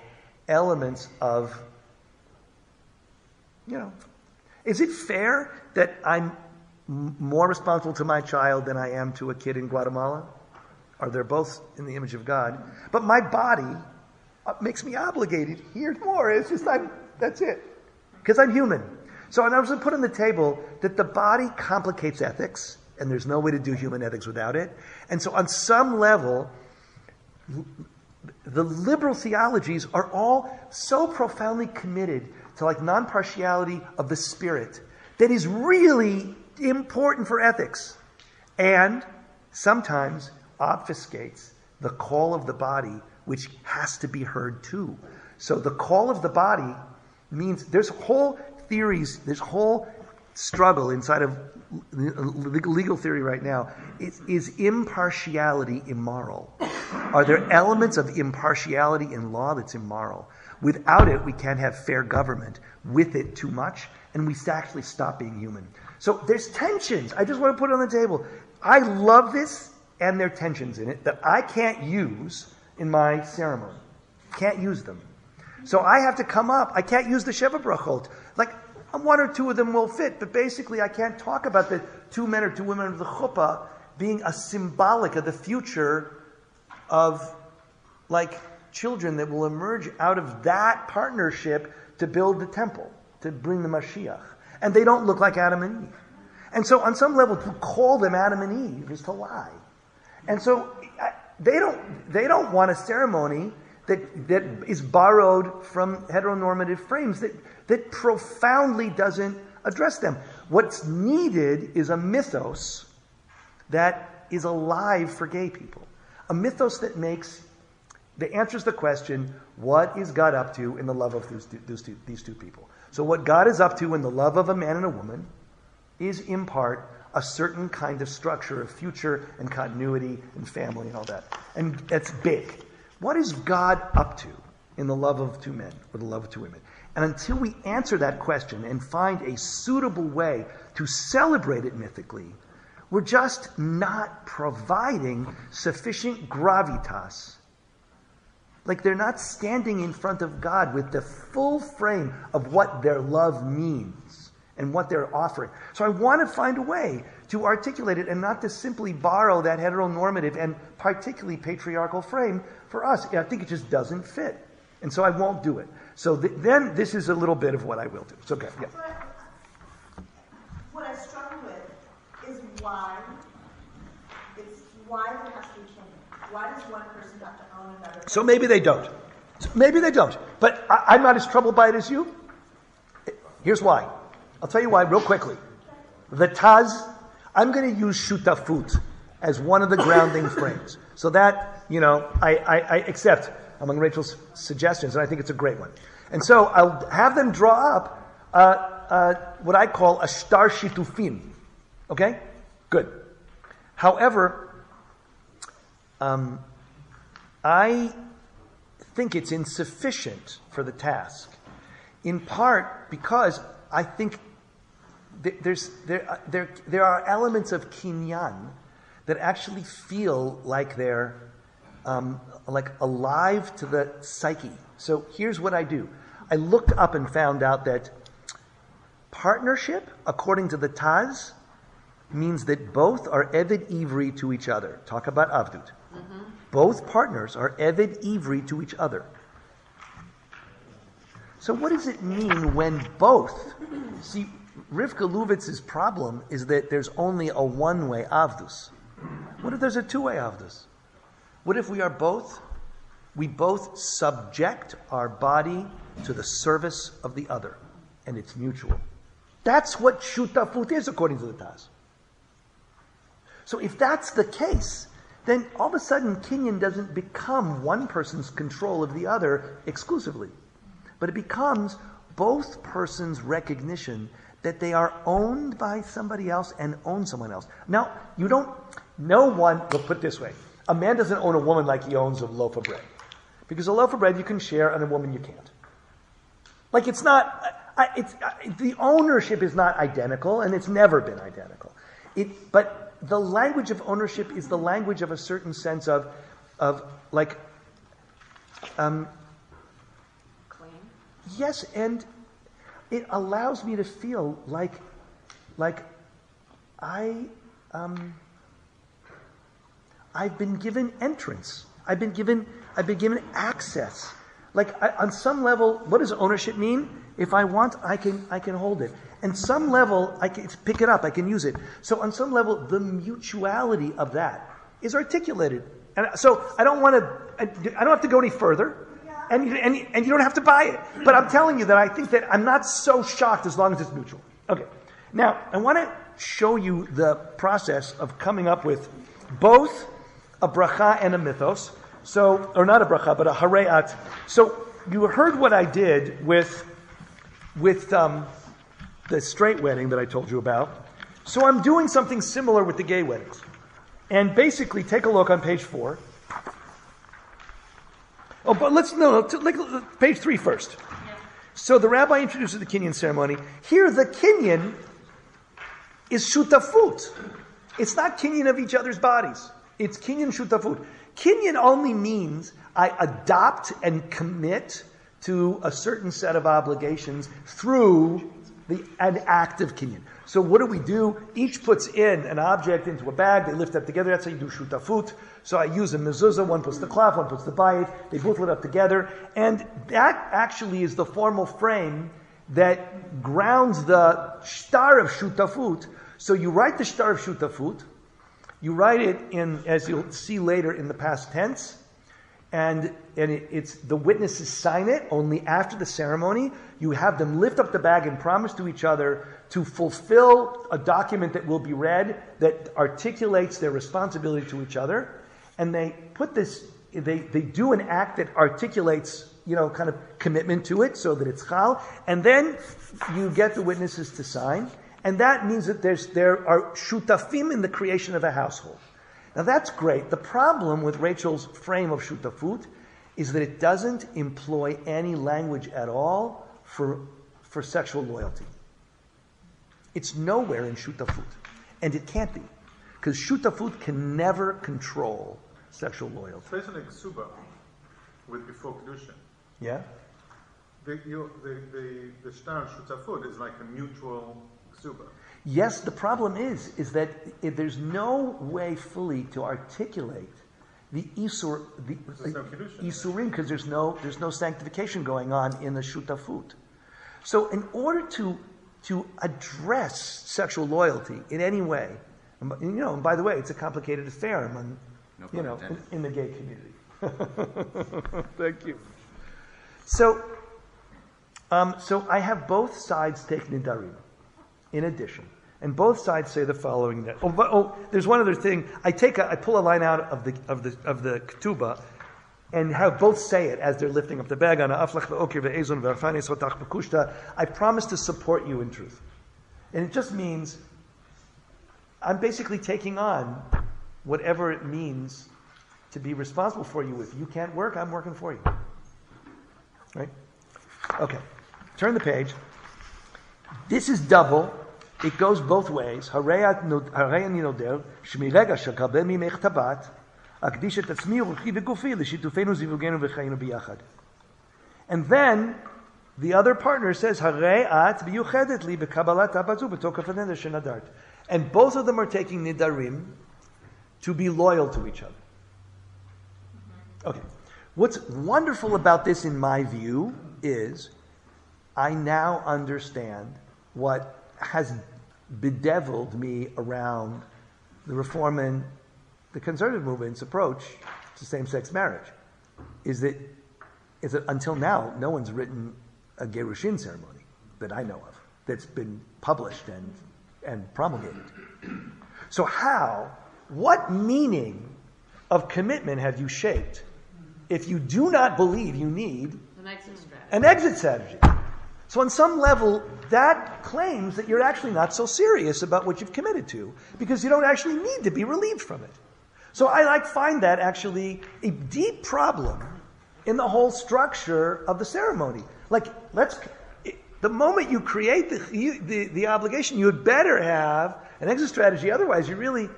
elements of, you know, is it fair that I'm more responsible to my child than I am to a kid in Guatemala? Or they're both in the image of God? But my body makes me obligated here more. It's just that's it. Because I'm human. So I was going to put on the table that the body complicates ethics, and there's no way to do human ethics without it. And so on some level, the liberal theologies are all so profoundly committed to like non-partiality of the spirit that is really important for ethics and sometimes obfuscates the call of the body, which has to be heard too. So the call of the body means there's whole theories, there's whole struggle inside of legal theory right now. Is impartiality immoral? Are there elements of impartiality in law that's immoral? Without it, we can't have fair government. With it, too much, and we actually stop being human. So there's tensions. I just want to put it on the table. I love this, and there are tensions in it that I can't use in my ceremony. Can't use them. So I have to come up. I can't use the Sheva Brachot. Like, one or two of them will fit, but basically I can't talk about the two men or two women of the chuppah being a symbolic of the future of, like, children that will emerge out of that partnership to build the temple, to bring the Mashiach. And they don't look like Adam and Eve. And so on some level, to call them Adam and Eve is to lie. And so they don't want a ceremony that is borrowed from heteronormative frames that profoundly doesn't address them. What's needed is a mythos that is alive for gay people. A mythos that answers the question, what is God up to in the love of these two people? So what God is up to in the love of a man and a woman is in part a certain kind of structure of future and continuity and family and all that. And that's big. What is God up to in the love of two men or the love of two women? And until we answer that question and find a suitable way to celebrate it mythically, we're just not providing sufficient gravitas. Like they're not standing in front of God with the full frame of what their love means and what they're offering. So I want to find a way to articulate it and not to simply borrow that heteronormative and particularly patriarchal frame for us. I think it just doesn't fit. And so I won't do it. So then this is a little bit of what I will do. It's okay. Yeah. What I struggle with is why there has to be children. Why does one person have to own another person? So maybe they don't. But I'm not as troubled by it as you. Here's why. I'll tell you why real quickly. The Taz, I'm going to use Shutafut as one of the grounding frames. So that, I accept among Rachel's suggestions, and I think it's a great one. And so I'll have them draw up what I call a shtar shitufim. Okay? Good. However, I think it's insufficient for the task, in part because I think there are elements of Kinyan that actually feel like they're like alive to the psyche. So here's what I do. I looked up and found out that partnership, according to the Taz, means that both are Evid ivri to each other. Talk about Avdut. Mm-hmm. Both partners are Evid ivri to each other. So what does it mean when both? See, Rivka Lubitz's problem is that there's only a one-way Avdus. What if there's a two-way Avdus? What if we are both? We both subject our body to the service of the other, and it's mutual. That's what Shutafut is, according to the Taz. So if that's the case, then all of a sudden Kinyan doesn't become one person's control of the other exclusively, but it becomes both persons' recognition that they are owned by somebody else and own someone else. Now, no one, we'll put it this way, a man doesn't own a woman like he owns a loaf of bread. Because a loaf of bread you can share and a woman you can't. Like it's not, the ownership is not identical and it's never been identical. But the language of ownership is the language of a certain sense of claim? Yes, and it allows me to feel like I've been given entrance. I've been given access. Like on some level, what does ownership mean? If I want, I can hold it. And some level, I can pick it up. I can use it. So on some level, the mutuality of that is articulated. And so I don't have to go any further. Yeah. And you don't have to buy it. But I'm telling you that I think that I'm not so shocked as long as it's mutual. Okay. Now I want to show you the process of coming up with both a bracha and a mythos, so, or not a bracha, but a harayat. So you heard what I did with the straight wedding that I told you about. So I'm doing something similar with the gay weddings. And basically, take a look on page 4. Oh, but page 3 first. Yeah. So the rabbi introduces the Kinyan ceremony. Here, the Kinyan is shutafut. It's not Kinyan of each other's bodies. It's Kinyan shutafut. Kinyan only means I adopt and commit to a certain set of obligations through an act of Kinyan. So what do we do? Each puts in an object into a bag. They lift up together. That's how you do shutafut. So I use a mezuzah. One puts the cloth. One puts the bayit. They both lift up together. And that actually is the formal frame that grounds the shtar of shutafut. So you write the shtar of shutafut. You write it in, as you'll see later, in the past tense, and it's the witnesses sign it only after the ceremony. You have them lift up the bag and promise to each other to fulfill a document that will be read that articulates their responsibility to each other, and they put this. They do an act that articulates, kind of commitment to it, so that it's chal, and then you get the witnesses to sign. And that means that there are shutafim in the creation of a household. Now that's great. The problem with Rachel's frame of shutafut is that it doesn't employ any language at all for sexual loyalty. It's nowhere in shutafut. And it can't be. Because shutafut can never control sexual loyalty. Especially in Ksubah, with before Kiddushin. Yeah? The shtar shutafut is like a mutual Ksubah. Yes, the problem is that there's no way fully to articulate the isur, isurim, because there's no sanctification going on in the shutafut. So in order to address sexual loyalty in any way, and by the way, it's a complicated affair among, in the gay community. Thank you. So I have both sides take Nedarim, in addition. And both sides say the following. There's one other thing. I pull a line out of the ketubah and have both say it as they're lifting up the bag. I promise to support you in truth. And it just means I'm basically taking on whatever it means to be responsible for you. If you can't work, I'm working for you. Right? Okay. Turn the page. This is double. It goes both ways. And then the other partner says, and both of them are taking Nedarim to be loyal to each other. Okay. What's wonderful about this, in my view, is I now understand what has bedeviled me around the Reform and the Conservative movement's approach to same-sex marriage, is that until now no one's written a Gerushin ceremony that I know of that's been published and promulgated. So what meaning of commitment have you shaped if you do not believe you need an exit strategy? So on some level, that claims that you're actually not so serious about what you've committed to, because you don't actually need to be relieved from it. So I find that actually a deep problem in the whole structure of the ceremony. The moment you create the obligation, you had better have an exit strategy. Otherwise, you really,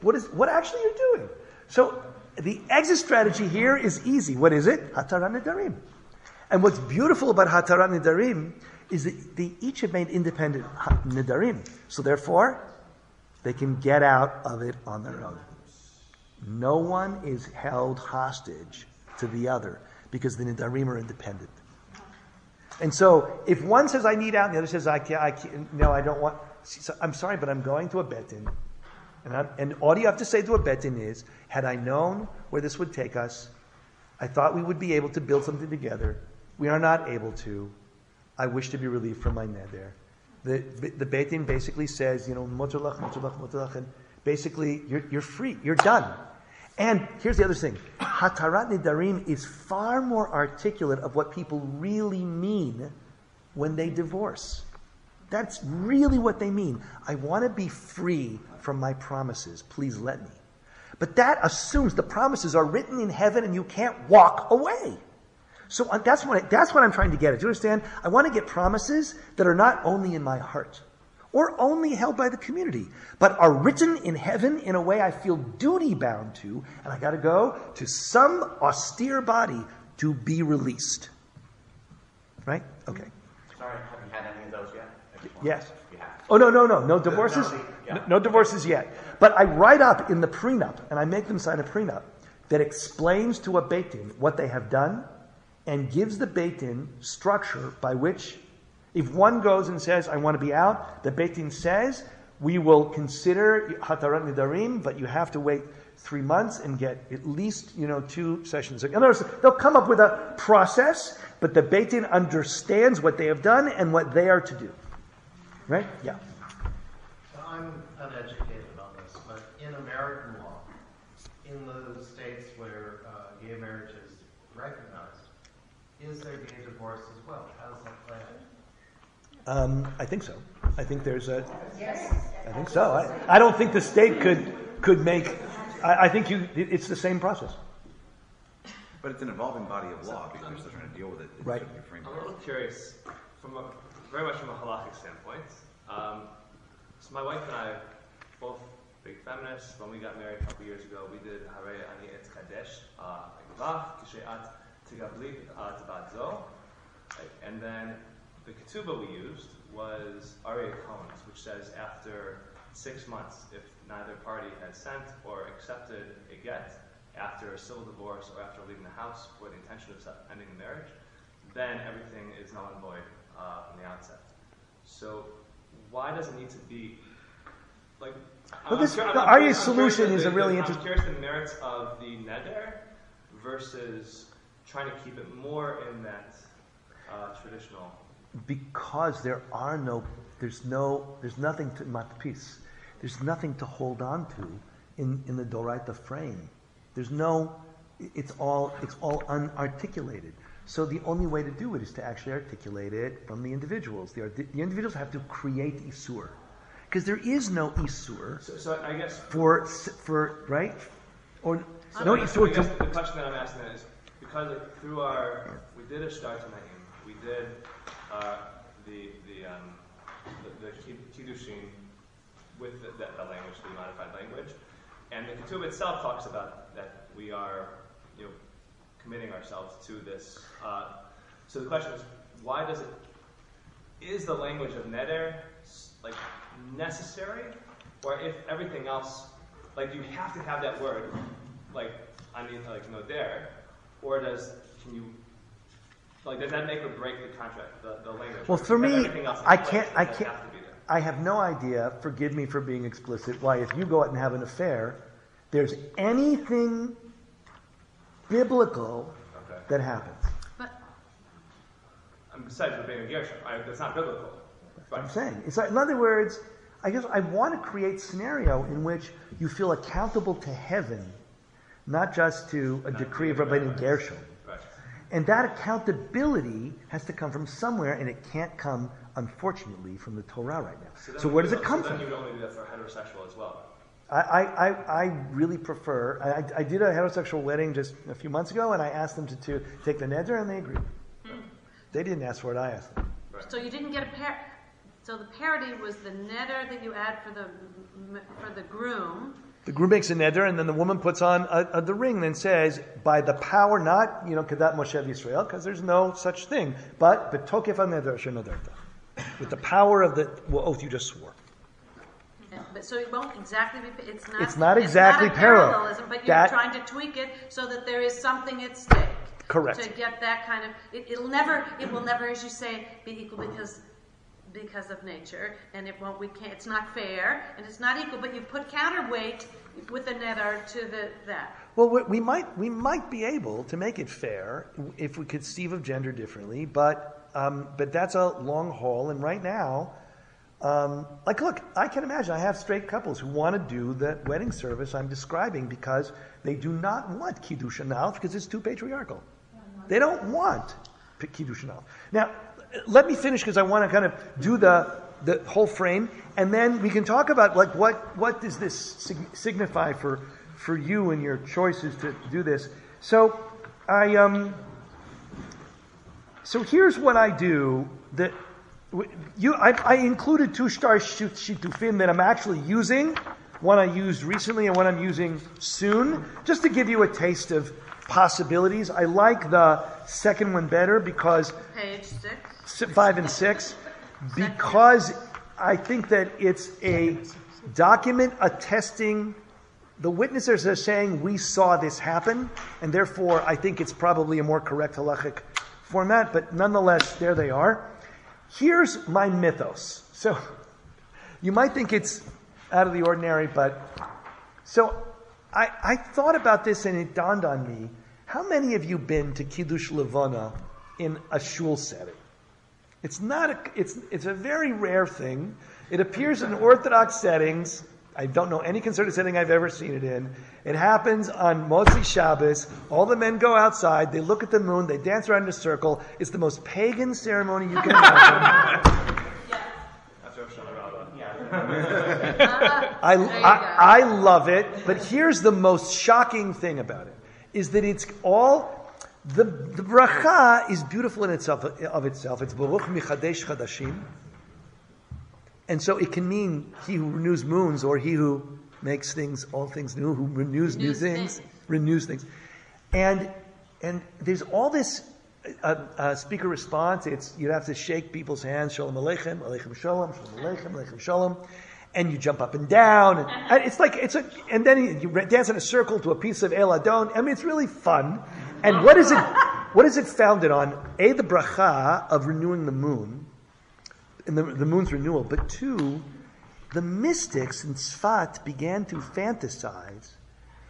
what actually you're doing? So the exit strategy here is easy. What is it? Hatara Nedarim. And what's beautiful about Hatara Nedarim is that they each have made independent Nedarim. So therefore, they can get out of it on their own. No one is held hostage to the other because the Nedarim are independent. And so if one says, I need out, and the other says, I can't, I don't want, so I'm sorry, but I'm going to a betin. And all you have to say to a betin is, had I known where this would take us, I thought we would be able to build something together. We are not able to. I wish to be relieved from my neder. The Beit Din basically says, motzulach, and basically you're free, you're done. And here's the other thing: Hatarat Nedarim is far more articulate of what people really mean when they divorce. That's really what they mean. I want to be free from my promises. Please let me. But that assumes the promises are written in heaven and you can't walk away. So that's what I'm trying to get at. Do you understand? I want to get promises that are not only in my heart or only held by the community, but are written in heaven in a way I feel duty bound to, and I got to go to some austere body to be released. Right? Okay. Sorry, have you had any of those yet? Yes. Oh, no divorces. No divorces yet. But I write up in the prenup, and I make them sign a prenup that explains to a Beit Din what they have done and gives the Beit Din structure by which, if one goes and says, I want to be out, the Beit Din says, we will consider Hatarat Nedarim, but you have to wait 3 months and get at least 2 sessions. In other words, they'll come up with a process, but the Beit Din understands what they have done and what they are to do. Right? Yeah. I'm uneducated on this, but in American law, in the states where gay marriage is recognized, is there gay divorce as well? How does that play out? I think so. I think there's a... Yes. I think so. I don't think the state could make... I think you. It's the same process. But it's an evolving body of law because they're still trying to deal with it. Right. I'm a little curious, very much from a halakhic standpoint. So my wife and I, both big feminists, when we got married a couple years ago, we did Harei Ani Etz Kadesh, Agavach, Kishe'at Tigabli, Tabatzo. And then the ketubah we used was Arayot, which says after 6 months, if neither party had sent or accepted a get after a civil divorce or after leaving the house for the intention of ending the marriage, then everything is null and void from the outset. So why does it need to be like? Arayot's solution is a really interesting. I'm curious the merits of the neder versus trying to keep it more in that traditional. Because there's nothing to matpis. There's nothing to hold on to in the Doraita frame. There's no, it's all unarticulated. So the only way to do it is to actually articulate it from the individuals. The individuals have to create Isur. Because there is no Isur. So I guess... For right? Or so no Isur. I guess the question that I'm asking is, because through our, we did a Shtar Tanaim, we did the Kiddushin, with that language, the modified language. And the ketubah itself talks about that we are committing ourselves to this. So the question is, why does it, is the language of neder like necessary? Or if everything else, like you have to have that word, like I mean like noder, or does that make or break the contract, the language? Well, for me, I can't. I have no idea, forgive me for being explicit, why if you go out and have an affair, there's anything biblical that happens. But besides the Rabbeinu Gershom, that's not biblical. That's what I'm saying. It's like, in other words, I guess I want to create scenario in which you feel accountable to heaven, not just to a decree of Rabbeinu Gershom. Right. And that accountability has to come from somewhere, and it can't come, unfortunately, from the Torah right now. So where does it come from? You would only do that for heterosexual as well. I really prefer... I did a heterosexual wedding just a few months ago, and I asked them to take the neder, and they agreed. Mm. They didn't ask for it, I asked them. Right. So you didn't get a parody. So the parody was the neder that you add for the groom. The groom makes a neder, and then the woman puts on the ring and says, by the power, not, Kedat Moshe Yisrael, because there's no such thing, but betokef neder asher noderta. With the power of the oath you just swore. But so it won't exactly be... It's not exactly parallelism, but you're trying to tweak it so that there is something at stake. Correct. To get that kind of... It will never, as you say, be equal because of nature, and it won't... It's not fair, and it's not equal, but you put counterweight with the neder to that. Well, we might be able to make it fair if we conceive of gender differently, but that's a long haul, and right now, look, I can imagine I have straight couples who want to do the wedding service I'm describing because they do not want Kiddushin Alef because it's too patriarchal. They don't want Kiddushin Alef. Now, let me finish because I want to kind of do the whole frame, and then we can talk about like what does this signify for you and your choices to do this. So So here's what I do. I included two shtar shitufim that I'm actually using, one I used recently and one I'm using soon, just to give you a taste of possibilities. I like the second one better because... Page 6. 5 and 6. Because I think that it's a document attesting... The witnesses are saying, we saw this happen, and therefore I think it's probably a more correct halachic format, but nonetheless, there they are. Here's my mythos. So, you might think it's out of the ordinary, but... So, I thought about this and it dawned on me. How many of you been to Kiddush Levana in a shul setting? It's a very rare thing. It appears in Orthodox settings. I don't know any concerted setting I've ever seen it in. It happens on Motzei Shabbos. All the men go outside. They look at the moon. They dance around in a circle. It's the most pagan ceremony you can imagine. Yes. I love it, but here's the most shocking thing about it, is that it's all... The bracha is beautiful in itself. It's Baruch Michadesh Chadashim. And so it can mean he who renews moons, or he who makes things, all things new, who renews new things, renews things. And there's all this speaker response. It's, you have to shake people's hands, Shalom Aleichem, Aleichem Shalom, Shalom Aleichem, Aleichem Shalom. And you jump up and down, and and then you dance in a circle to a piece of El Adon. I mean, it's really fun. And what is it founded on? A, the bracha of renewing the moon, and the moon's renewal. But two, the mystics in Tzfat began to fantasize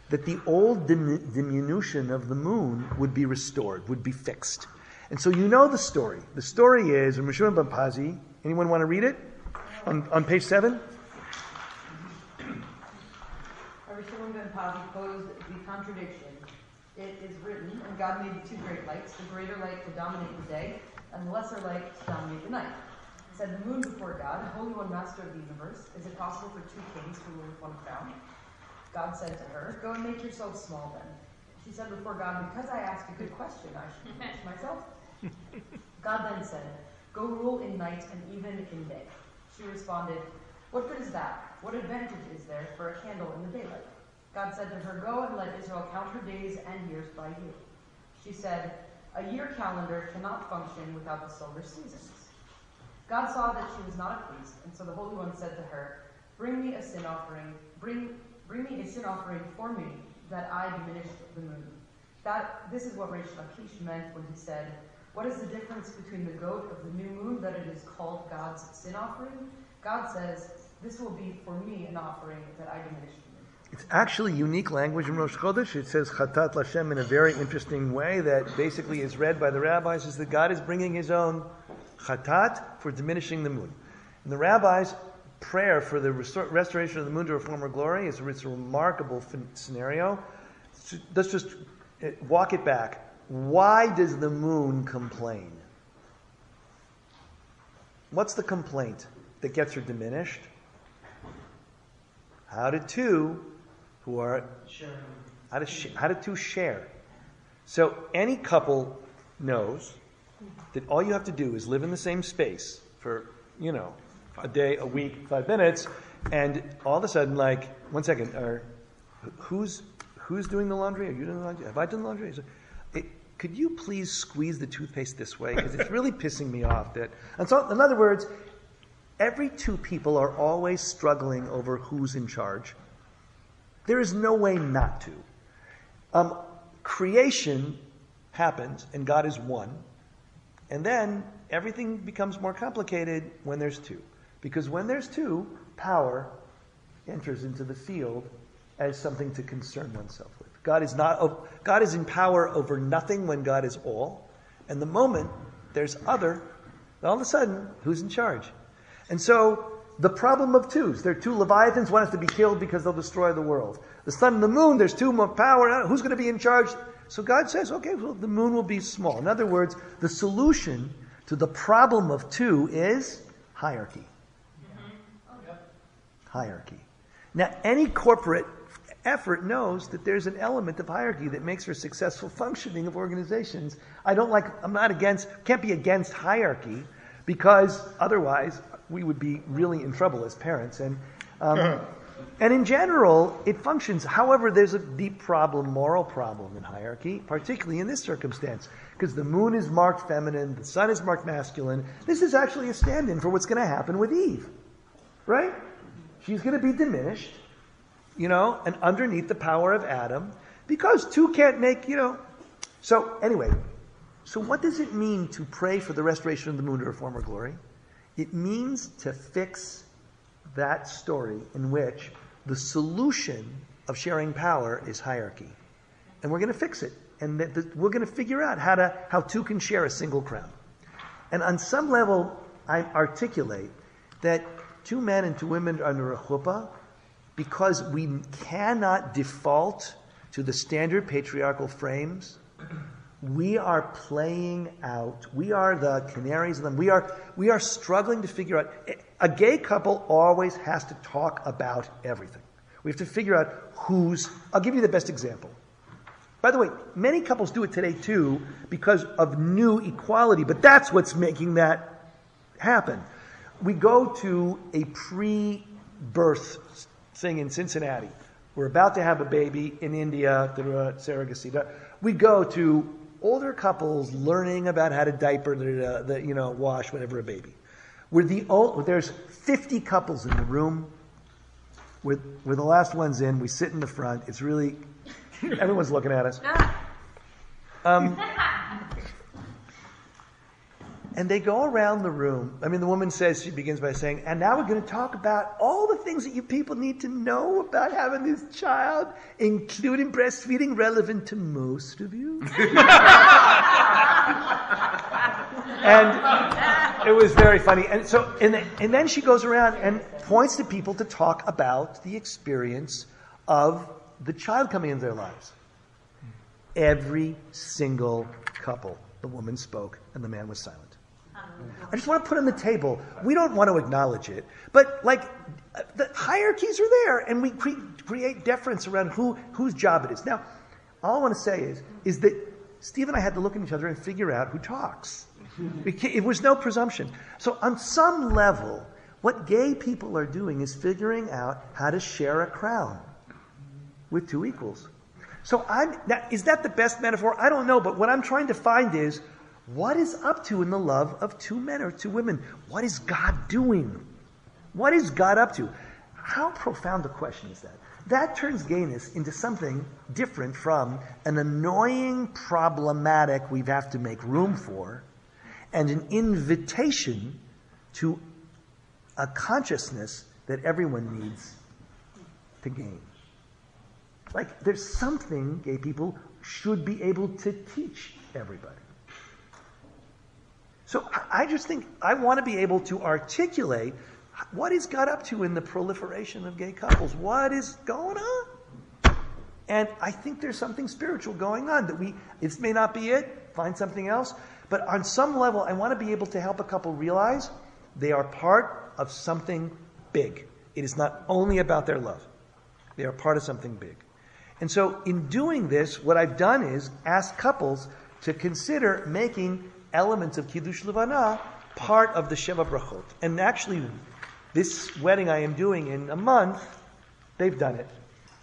that the old diminution of the moon would be restored, would be fixed. And so you know the story. The story is, in Rishon ben Pazi, anyone want to read it? On page 7? Rishon ben Pazi posed the contradiction. It is written, and God made two great lights, the greater light to dominate the day, and the lesser light to dominate the night. It said the moon before God, Holy One, Master of the universe, is it possible for two kings to rule with one crown? God said to her, go and make yourself small then. She said before God, because I asked a good question, I should do it myself. God then said, go rule in night and even in day. She responded, what good is that? What advantage is there for a candle in the daylight? God said to her, go and let Israel count her days and years by you. She said, a year calendar cannot function without the solar seasons. God saw that she was not appeased, and so the Holy One said to her, bring me a sin offering for me, that I diminished the moon. This is what Reish Lakish meant when he said, what is the difference between the goat of the new moon that it is called God's sin offering? God says, this will be for me an offering that I diminished. It's actually unique language in Rosh Chodesh. It says Chatat Lashem in a very interesting way that basically is read by the rabbis is that God is bringing his own Chatat for diminishing the moon. And the rabbis' prayer for the restoration of the moon to her former glory is a remarkable scenario. So let's just walk it back. Why does the moon complain? What's the complaint that gets her diminished? How did two... How do two share? So any couple knows that all you have to do is live in the same space for, a day, a week, 5 minutes, and all of a sudden, like, 1 second, or who's doing the laundry? Are you doing the laundry? Have I done the laundry? Could you please squeeze the toothpaste this way? Because it's really pissing me off that. And so, in other words, every two people are always struggling over who's in charge. There is no way not to. Creation happens, and God is one. And then everything becomes more complicated when there's two. Because when there's two, power enters into the field as something to concern oneself with. God is in power over nothing when God is all. And the moment there's other, all of a sudden, who's in charge? And so... the problem of twos. There are two leviathans. One has to be killed because they'll destroy the world. The sun and the moon, there's two more power. Who's going to be in charge? So God says, okay, well, the moon will be small. In other words, the solution to the problem of two is hierarchy. Mm-hmm. Oh, yeah. Hierarchy. Now, any corporate effort knows that there's an element of hierarchy that makes for successful functioning of organizations. Can't be against hierarchy, because otherwise... we would be really in trouble as parents. And in general, it functions. However, there's a deep problem, moral problem in hierarchy, particularly in this circumstance, because the moon is marked feminine, the sun is marked masculine. This is actually a stand-in for what's going to happen with Eve, right? She's going to be diminished, and underneath the power of Adam, because two can't make, So anyway, so what does it mean to pray for the restoration of the moon to her former glory? It means to fix that story in which the solution of sharing power is hierarchy. And we're going to fix it. And we're going to figure out how two can share a single crown. And on some level, I articulate that two men and two women are under a chuppah because we cannot default to the standard patriarchal frames we are playing out. We are the canaries in them. We are struggling to figure out. A gay couple always has to talk about everything. We have to figure out who's... I'll give you the best example. By the way, many couples do it today too because of new equality, but that's what's making that happen. We go to a pre-birth thing in Cincinnati. We're about to have a baby in India, surrogacy. We go to older couples learning about how to diaper, wash, whatever, a baby. There's 50 couples in the room. We're the last ones in. We sit in the front. It's really... Everyone's looking at us. And they go around the room. I mean, the woman says, she begins by saying, and now we're going to talk about all the things that you people need to know about having this child, including breastfeeding, relevant to most of you. And it was very funny. And so, and then she goes around and points to people to talk about the experience of the child coming into their lives. Every single couple, the woman spoke and the man was silent. I just want to put on the table, we don't want to acknowledge it, but like the hierarchies are there, and we create deference around whose job it is. Now, all I want to say is that Steve and I had to look at each other and figure out who talks. It was no presumption. So on some level, what gay people are doing is figuring out how to share a crown with two equals. So is that the best metaphor? I don't know, but what I'm trying to find is, what is up to in the love of two men or two women? What is God doing? What is God up to? How profound a question is that? That turns gayness into something different from an annoying problematic we have to make room for, and an invitation to a consciousness that everyone needs to gain. Like, there's something gay people should be able to teach everybody. So I just think I want to be able to articulate what is God up to in the proliferation of gay couples. What is going on? And I think there's something spiritual going on that this may not be it, find something else. But on some level, I want to be able to help a couple realize they are part of something big. It is not only about their love. They are part of something big. And so in doing this, what I've done is ask couples to consider making elements of Kiddush Levana part of the Sheva Brachot. And actually, this wedding I am doing in a month, they've done it.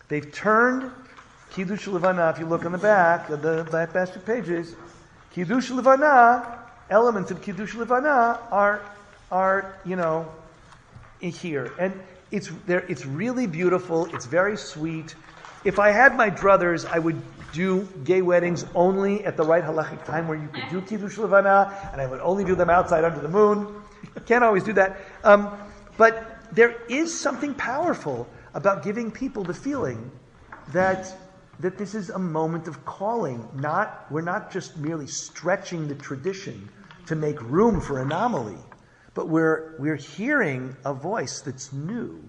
They've turned Kiddush Levana, if you look on the back of the last two pages, Kiddush Levana, elements of Kiddush Levana are in here. And it's there. It's really beautiful. It's very sweet. If I had my druthers, I would do gay weddings only at the right halachic time where you could do Kiddush Levana, and I would only do them outside under the moon. You can't always do that. But there is something powerful about giving people the feeling that this is a moment of calling. We're not just merely stretching the tradition to make room for anomaly. But we're hearing a voice that's new,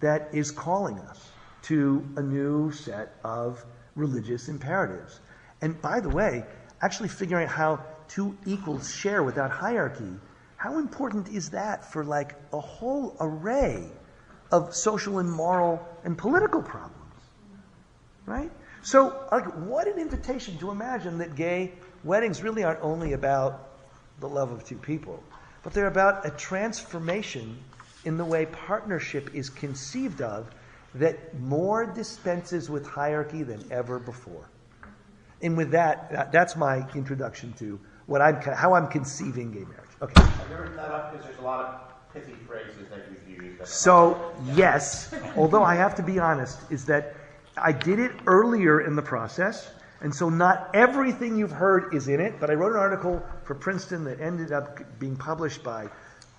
that is calling us to a new set of religious imperatives. And by the way, actually figuring out how two equals share without hierarchy, how important is that for like a whole array of social and moral and political problems, right? So like, what an invitation to imagine that gay weddings really aren't only about the love of two people, but they're about a transformation in the way partnership is conceived of that more dispenses with hierarchy than ever before. And with that, that's my introduction to how I'm conceiving gay marriage. Okay. I've never thought up because there's a lot of pithy phrases that you've used. So, yes, although I have to be honest, is that I did it earlier in the process, and so not everything you've heard is in it, but I wrote an article for Princeton that ended up being published by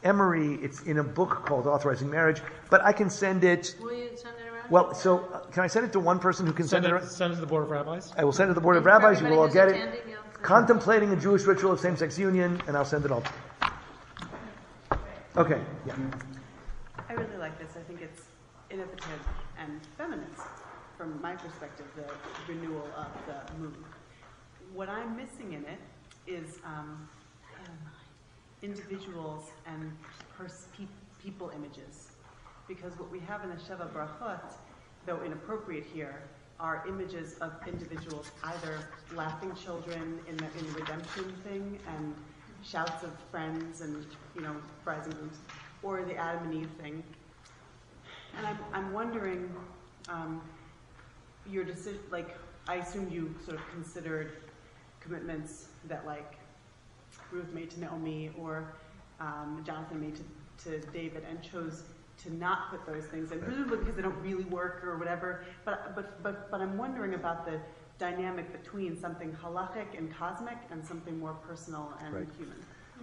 Emory. It's in a book called Authorizing Marriage, but I can send it. Will you send it around? Well, so can I send it to one person who can send it around? Send it to the Board of Rabbis. I will send it to the Board of Rabbis. You will all get it. Contemplating a Jewish Ritual of Same-Sex Union, and I'll send it all. Okay, yeah. I really like this. I think it's innovative and feminist, from my perspective, the renewal of the movement. what I'm missing in it is individuals and people images. Because what we have in the Sheva Brachot, though inappropriate here, are images of individuals, either laughing children in the redemption thing and shouts of friends and, you know, brides and grooms, or the Adam and Eve thing. And I'm wondering, your decision, like, I assume you sort of considered commitments that, like, Ruth made to Naomi or Jonathan made to David, and chose to not put those things in, presumably because they don't really work or whatever. But I'm wondering about the dynamic between something halachic and cosmic and something more personal and human.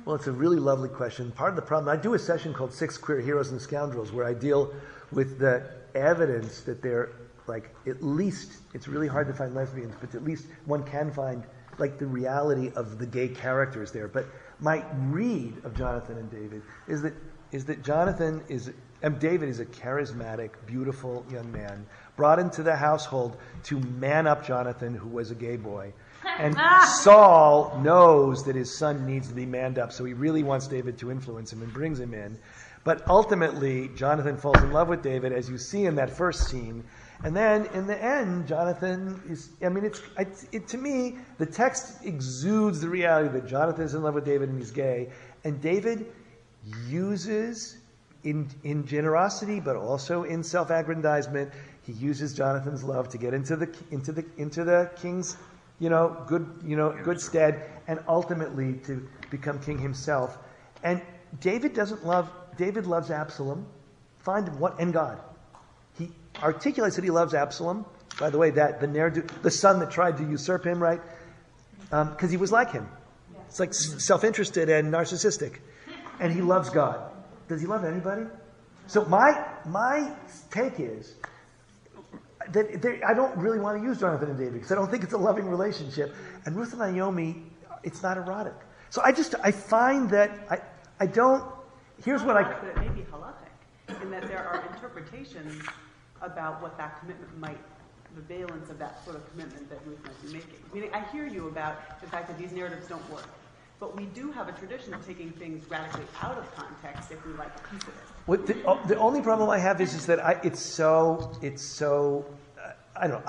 Well, it's a really lovely question. Part of the problem, I do a session called Six Queer Heroes and Scoundrels, where I deal with the evidence that they're, like, at least, it's really hard to find lesbians, but at least one can find, like, the reality of the gay characters there. But my read of Jonathan and David is that Jonathan is... And David is a charismatic, beautiful young man brought into the household to man up Jonathan, who was a gay boy. And Saul knows that his son needs to be manned up, so he really wants David to influence him and brings him in. But ultimately, Jonathan falls in love with David, as you see in that first scene. And then, in the end, Jonathan is... I mean, it's to me, the text exudes the reality that Jonathan is in love with David and he's gay. And David uses... In generosity, but also in self-aggrandizement, he uses Jonathan's love to get into the king's, good stead, and ultimately to become king himself. And David loves Absalom. And God. He articulates that he loves Absalom. By the way, that the son that tried to usurp him, right? Because he was like him. It's like self-interested and narcissistic, and he loves God. Does he love anybody? So my take is that I don't really want to use Jonathan and David because I don't think it's a loving relationship. And Ruth and Naomi, it's not erotic. So I find that I don't. Here's what I. But it may be halachic in that there are interpretations about what that commitment might, the valence of that sort of commitment that Ruth might be making. I mean, I hear you about the fact that these narratives don't work. But we do have a tradition of taking things radically out of context if we like a piece of it. What the only problem I have is that I don't know.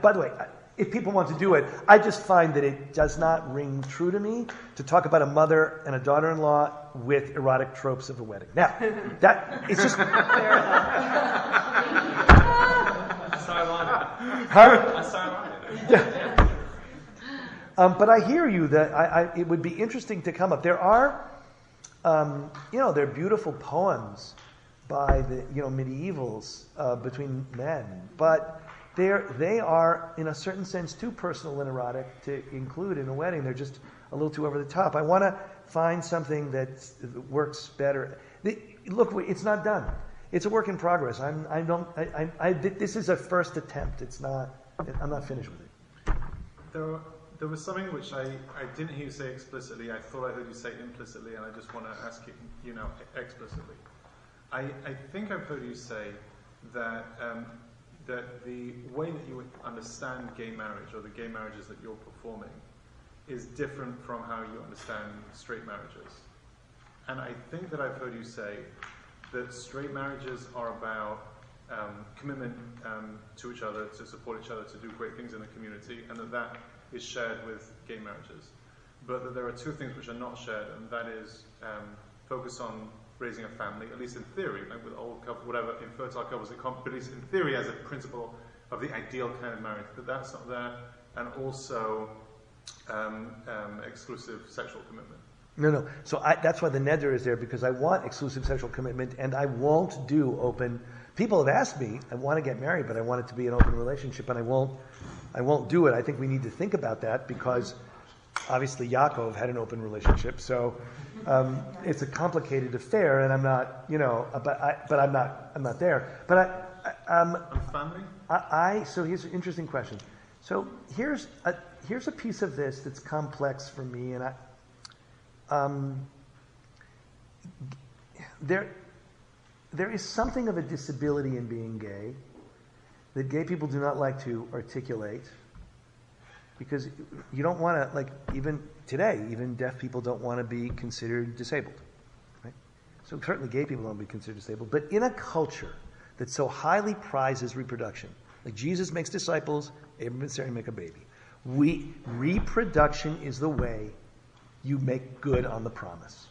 By the way, if people want to do it, I just find that it does not ring true to me to talk about a mother and a daughter-in-law with erotic tropes of a wedding. Now, that it's just. I saw it. But I hear you that it would be interesting to come up. There are, there are beautiful poems by the medievals between men, but they are in a certain sense too personal and erotic to include in a wedding. They're just a little too over the top. I want to find something that works better. Look, it's not done. It's a work in progress. This is a first attempt. It's not. I'm not finished with it. There was something which I didn't hear you say explicitly. I thought I heard you say implicitly, and I just want to ask you now explicitly. I think I've heard you say that that the way that you understand gay marriage or the gay marriages that you're performing is different from how you understand straight marriages. And I think that I've heard you say that straight marriages are about commitment to each other, to support each other, to do great things in the community, and that is shared with gay marriages, but that there are two things which are not shared, and that is focus on raising a family, at least in theory, like with old couples, whatever, infertile couples, at least in theory as a principle of the ideal kind of marriage, but that's not there, and also exclusive sexual commitment. No. So that's why the Neder is there, because I want exclusive sexual commitment, and I won't do open... People have asked me, I want to get married, but I want it to be an open relationship, and I won't do it. I think we need to think about that because obviously Yaakov had an open relationship, so it's a complicated affair, and I'm not, I'm not there. But so here's an interesting question. So here's a piece of this that's complex for me, and there is something of a disability in being gay that gay people do not like to articulate, because you don't want to, like, even today, even deaf people don't want to be considered disabled. Right? So certainly gay people don't be considered disabled. But in a culture that so highly prizes reproduction, like Jesus makes disciples, Abram and Sarah make a baby. Reproduction is the way you make good on the promise.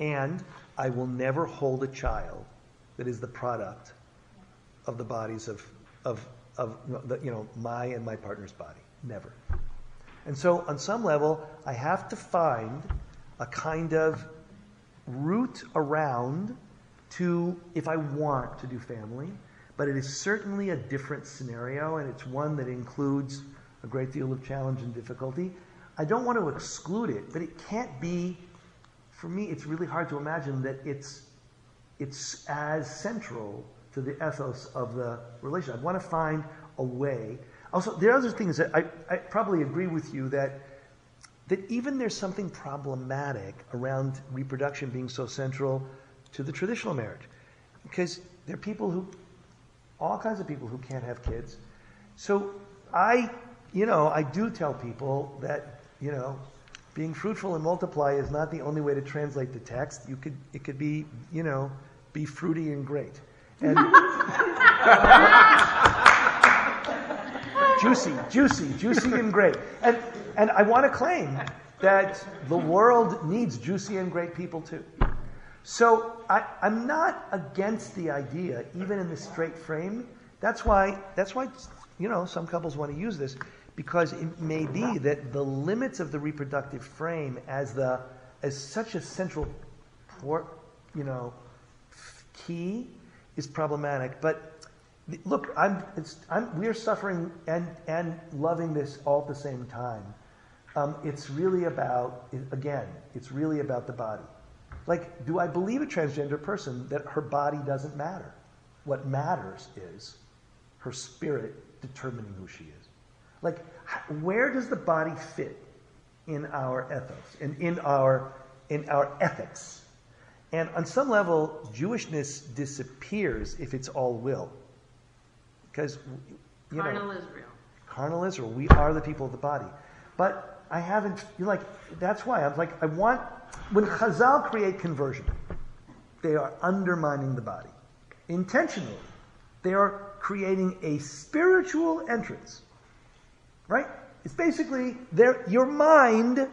And I will never hold a child that is the product of the bodies of my and my partner's body. Never. And so on some level, I have to find a kind of root around to, if I want to do family, but it is certainly a different scenario, and it's one that includes a great deal of challenge and difficulty. I don't want to exclude it, but it can't be, for me, it's really hard to imagine that it's as central to the ethos of the relationship. I want to find a way. Also, there are other things that I probably agree with you that even there's something problematic around reproduction being so central to the traditional marriage, because there are all kinds of people who can't have kids. So I do tell people that, being fruitful and multiply is not the only way to translate the text. It could be, be fruity and great. And juicy and great. And I want to claim that the world needs juicy and great people too. So I'm not against the idea, even in this straight frame. That's why some couples want to use this, because it may be that the limits of the reproductive frame as such a central key is problematic. But look, we're suffering and loving this all at the same time. It's really about the body. Like, do I believe a transgender person that her body doesn't matter? What matters is her spirit determining who she is. Like, where does the body fit in our ethos and in our ethics? And on some level, Jewishness disappears if it's all will. Because, carnal Israel. Carnal Israel. We are the people of the body. But I haven't, that's why I'm like, I want... When Chazal create conversion, they are undermining the body. Intentionally, they are creating a spiritual entrance. Right? It's basically your mind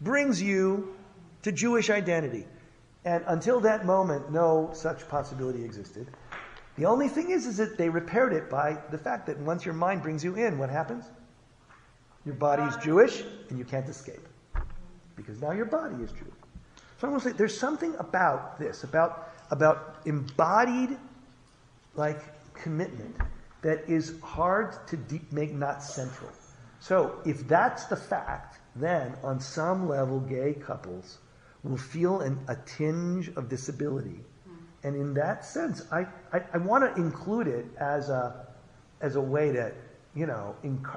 brings you to Jewish identity. And until that moment, no such possibility existed. The only thing is that they repaired it by the fact that once your mind brings you in, what happens? Your body is Jewish and you can't escape. Because now your body is Jewish. So I want to say there's something about this, about embodied, commitment that is hard to make not central. So if that's the fact, then on some level gay couples will feel a tinge of disability. And in that sense, I want to include it as a way that,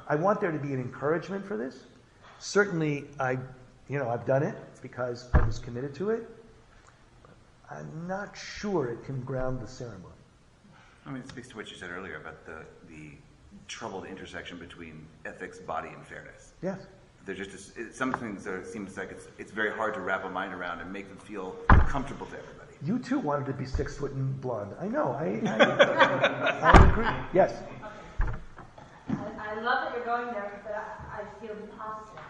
I want there to be an encouragement for this. Certainly I've done it because I was committed to it. I'm not sure it can ground the ceremony. I mean, it speaks to what you said earlier about the troubled intersection between ethics, body, and fairness. Yes. There's just some things that it seems like it's very hard to wrap a mind around and make them feel comfortable to everybody. You too wanted to be 6 foot and blonde. I know. I agree. Yes. I love that you're going there, but I feel the opposite.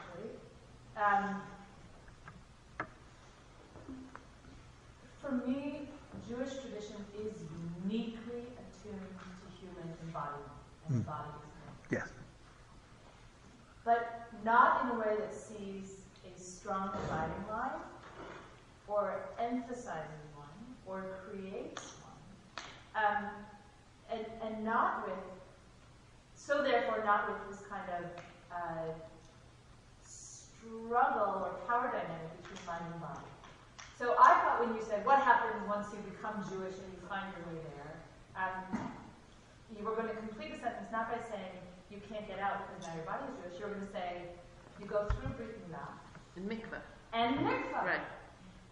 For me, Jewish tradition is uniquely attuned to human embodiment and body experience. Yes. But not in a way that sees a strong dividing line, or emphasizing one, or creates one, and not with. So therefore, not with this kind of. Struggle or power dynamic between mind and body. So I thought when you said, what happens once you become Jewish and you find your way there, you were going to complete the sentence not by saying you can't get out because now your body is Jewish. You were going to say you go through Brit and mikvah. Right.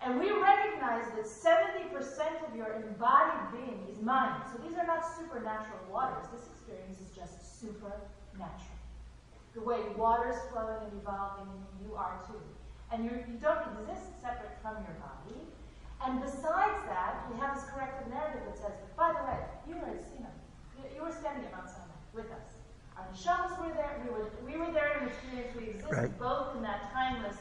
And we recognize that 70% of your embodied being is mind. So these are not supernatural waters. This experience is just supernatural. The way water is flowing and evolving, you are too. And you don't exist separate from your body. And besides that, we have this corrective narrative that says, by the way, you were at Sinai. You were standing at Mount Sinai with us. Our neshamas were there. We were there in experience. We exist both in that timeless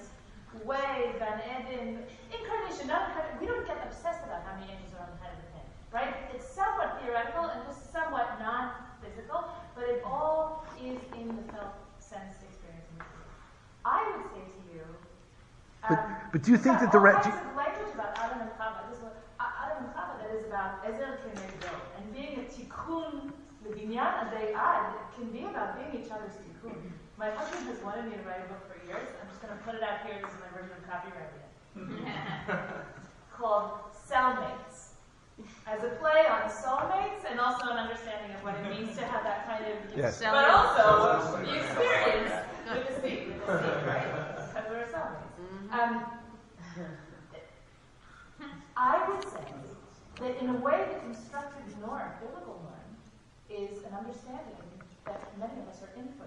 way, and in incarnation, not incarnation. We don't get obsessed about how many angels are on the head of the pin, right? It's somewhat theoretical and just somewhat non-physical, but it all is in the self-sense experience. I would say to you, but do you think that the language about Adam and Chava, this is what, Adam and Chava, that is about Ezel Kenegdo and being a tikkun. The binyan, as they add, can be about being each other's tikkun. My husband has wanted me to write a book for years. I'm just going to put it out here. This is my version of copyright. It's called Cellmates, as a play on soulmates and also an understanding of what it means to have that kind of, but also the experience with a C, right? Because we're cellmates. I would say that in a way the constructed norm, biblical norm, is an understanding that many of us are in for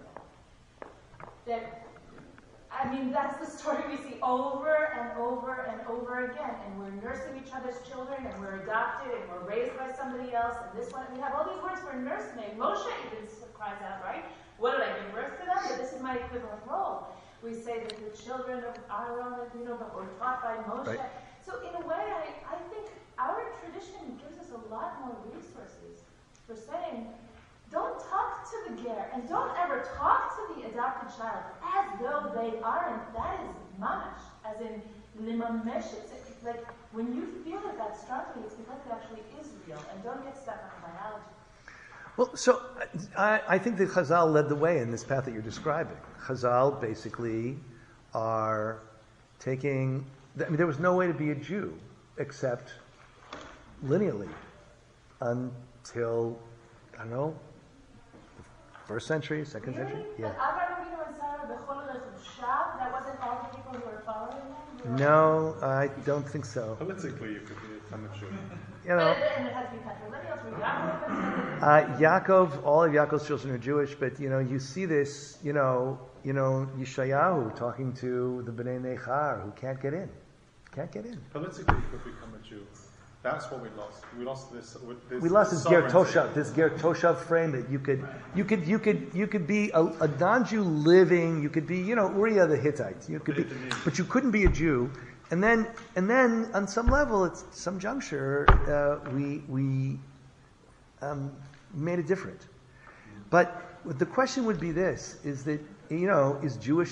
that. I mean, that's the story we see over and over and over again. And we're nursing each other's children, and we're adopted, and we're raised by somebody else, and this one. And we have all these words for nursemaid. Moshe even cries out, right? What did I give birth to them? But this is my equivalent role. We say that the children of Aaron, but were taught by Moshe. Right. So, in a way, I think our tradition gives us a lot more resources for saying, don't talk to the ger, and don't ever talk to the adopted child as though they aren't. That is mamash, as in nimamesh. Like, when you feel it that strongly, it's because it actually is real, and don't get stuck on biology. Well, so I think that Chazal led the way in this path that you're describing. Chazal basically are taking, I mean, there was no way to be a Jew except lineally until, I don't know, the first century, second century? Yeah. That wasn't all the people who were following him? No, I don't think so. Politically, you could be a Jew. You know, Yaakov, all of Yaakov's children are Jewish, but you see this, Yeshayahu talking to the B'nai Nechar who can't get in. Can't get in. Politically, you could become a Jew. That's what we lost. We lost this. We lost this Ger Toshav frame that you could be a non-Jew living. You could be, Uriah the Hittite. You could be, but you couldn't be a Jew. And then on some level, at some juncture, we made it different. But the question would be this: is that is Jewish?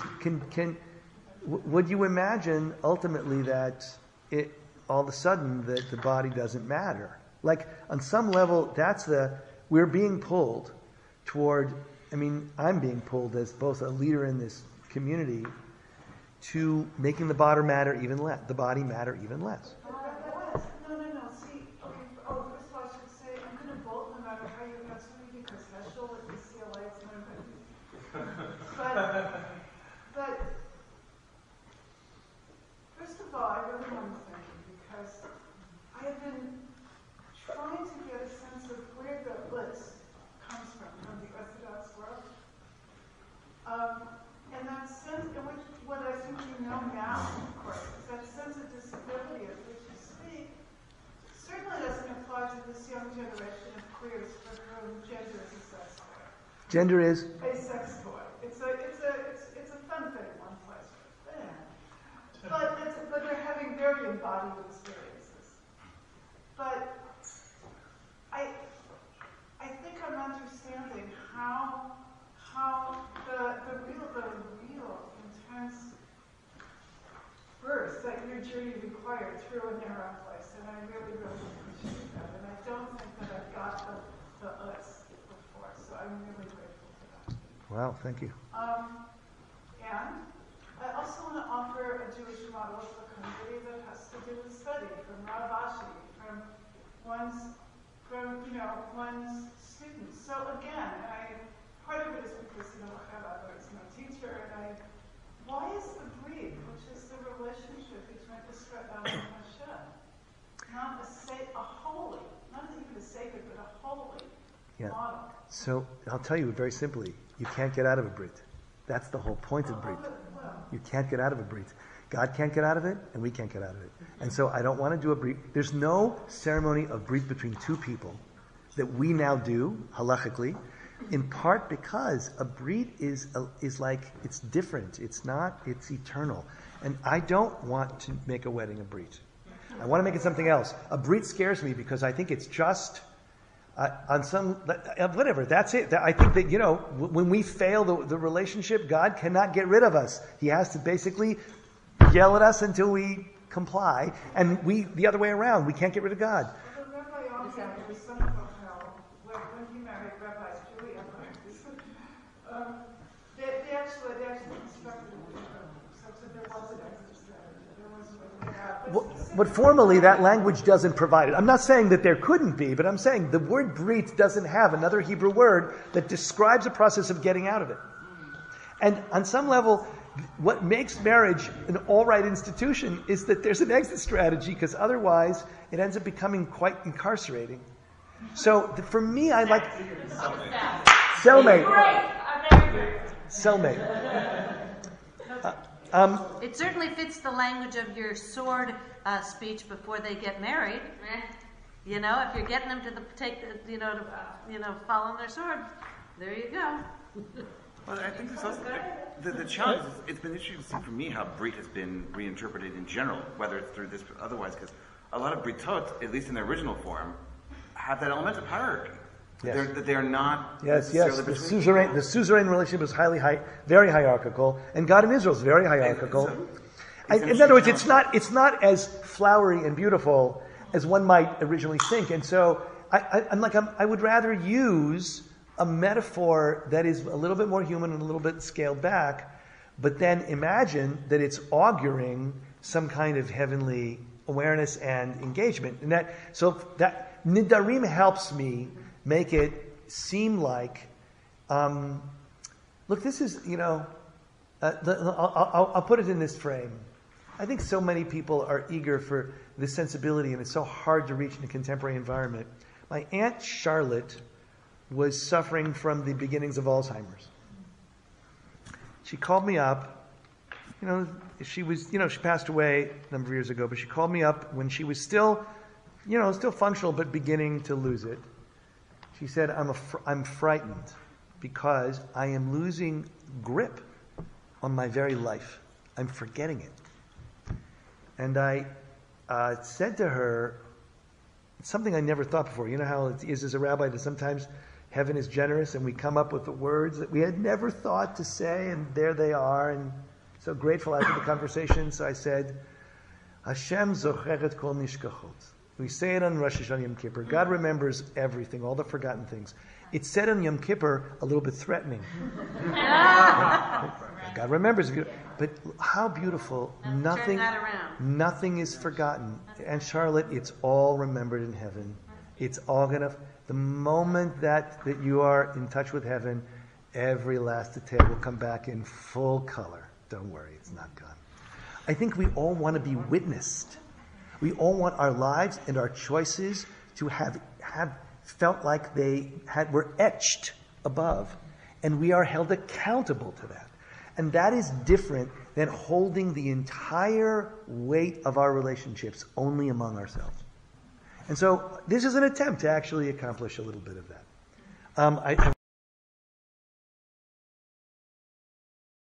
Would you imagine ultimately that it? All of a sudden that the body doesn't matter. Like, on some level, we're being pulled toward, I'm being pulled as both a leader in this community to making the body matter even less. No. See, okay, first of all, I should say, I'm going to bolt no matter how you got something because special with the CLA is not going to be. But, first of all, I really want to thank you. I have been trying to get a sense of where the list comes from the Orthodox world. And that sense, and what I think you know now, of course, is that sense of disability of which you speak certainly doesn't apply to this young generation of queers for whom gender is a sex toy. Gender is? A sex toy. It's a fun thing one plays with. Yeah. But they're having very embodied experiences. But I think I'm understanding how the real intense birth that your journey required through a narrow place, and I really appreciate that. And I don't think that I've got the us before, so I'm really grateful for that. Wow, thank you. And I also want to offer a Jewish model for community that has to do with study from Rav Ashi, from one's students. So again, part of it is because Chava is my teacher, and why is the breed, which is the relationship between the Shrevah and Hashem, not a holy, not even a sacred, but a holy model? So I'll tell you very simply, you can't get out of a Brit. That's the whole point of Brit. You can't get out of a Brit. God can't get out of it, and we can't get out of it. And so I don't want to do a Brit. There's no ceremony of Brit between two people that we now do, halachically, in part because a Brit is like, it's different. It's not, it's eternal. And I don't want to make a wedding a Brit. I want to make it something else. A Brit scares me because I think it's just... on some, whatever, that's it. I think that, you know, when we fail the relationship, God cannot get rid of us. He has to basically yell at us until we comply. And we, the other way around, we can't get rid of God. But the rabbi also was son of hell. When he married Rabbi Julia, they actually constructed it. So there was an extra strategy. There was But formally, that language doesn't provide it. I'm not saying that there couldn't be, but I'm saying the word brit doesn't have another Hebrew word that describes a process of getting out of it. And on some level, what makes marriage an all right institution is that there's an exit strategy, because otherwise it ends up becoming quite incarcerating. So for me, I like... Cellmate. It certainly fits the language of your sword speech before they get married. You know, if you're getting them to fall on their sword, there you go. Well, I think this also, the challenge is, it's been interesting for me how Brit has been reinterpreted in general, whether it's through this or otherwise, because a lot of Britot, at least in their original form, have that element of hierarchy. Yes. That they're not... Yes. The suzerain relationship is very hierarchical, and God in Israel is very hierarchical. In other words, it's not as flowery and beautiful as one might originally think. And so I would rather use a metaphor that is a little bit more human and a little bit scaled back, but then imagine that it's auguring some kind of heavenly awareness and engagement. And that Nedarim helps me make it seem like, look, this is, you know, I'll put it in this frame. I think so many people are eager for this sensibility, and it's so hard to reach in a contemporary environment. My Aunt Charlotte was suffering from the beginnings of Alzheimer's. She called me up. You know, she passed away a number of years ago, but she called me up when she was still functional, but beginning to lose it. She said, I'm frightened because I am losing grip on my very life. I'm forgetting it. And I said to her something I never thought before. You know how it is as a rabbi that sometimes heaven is generous and we come up with the words that we had never thought to say, and there they are. And so grateful after the conversation. So I said, Hashem zocheret kol nishkachot. We say it on Rosh Hashanah Yom Kippur. God remembers everything, all the forgotten things. It's said on Yom Kippur a little bit threatening. God remembers. But how beautiful. Nothing is forgotten. And Charlotte, it's all remembered in heaven. It's all going to... The moment that you are in touch with heaven, every last detail will come back in full color. Don't worry, it's not gone. I think we all want to be witnessed. We all want our lives and our choices to have felt like were etched above. And we are held accountable to that. And that is different than holding the entire weight of our relationships only among ourselves. And so this is an attempt to actually accomplish a little bit of that. I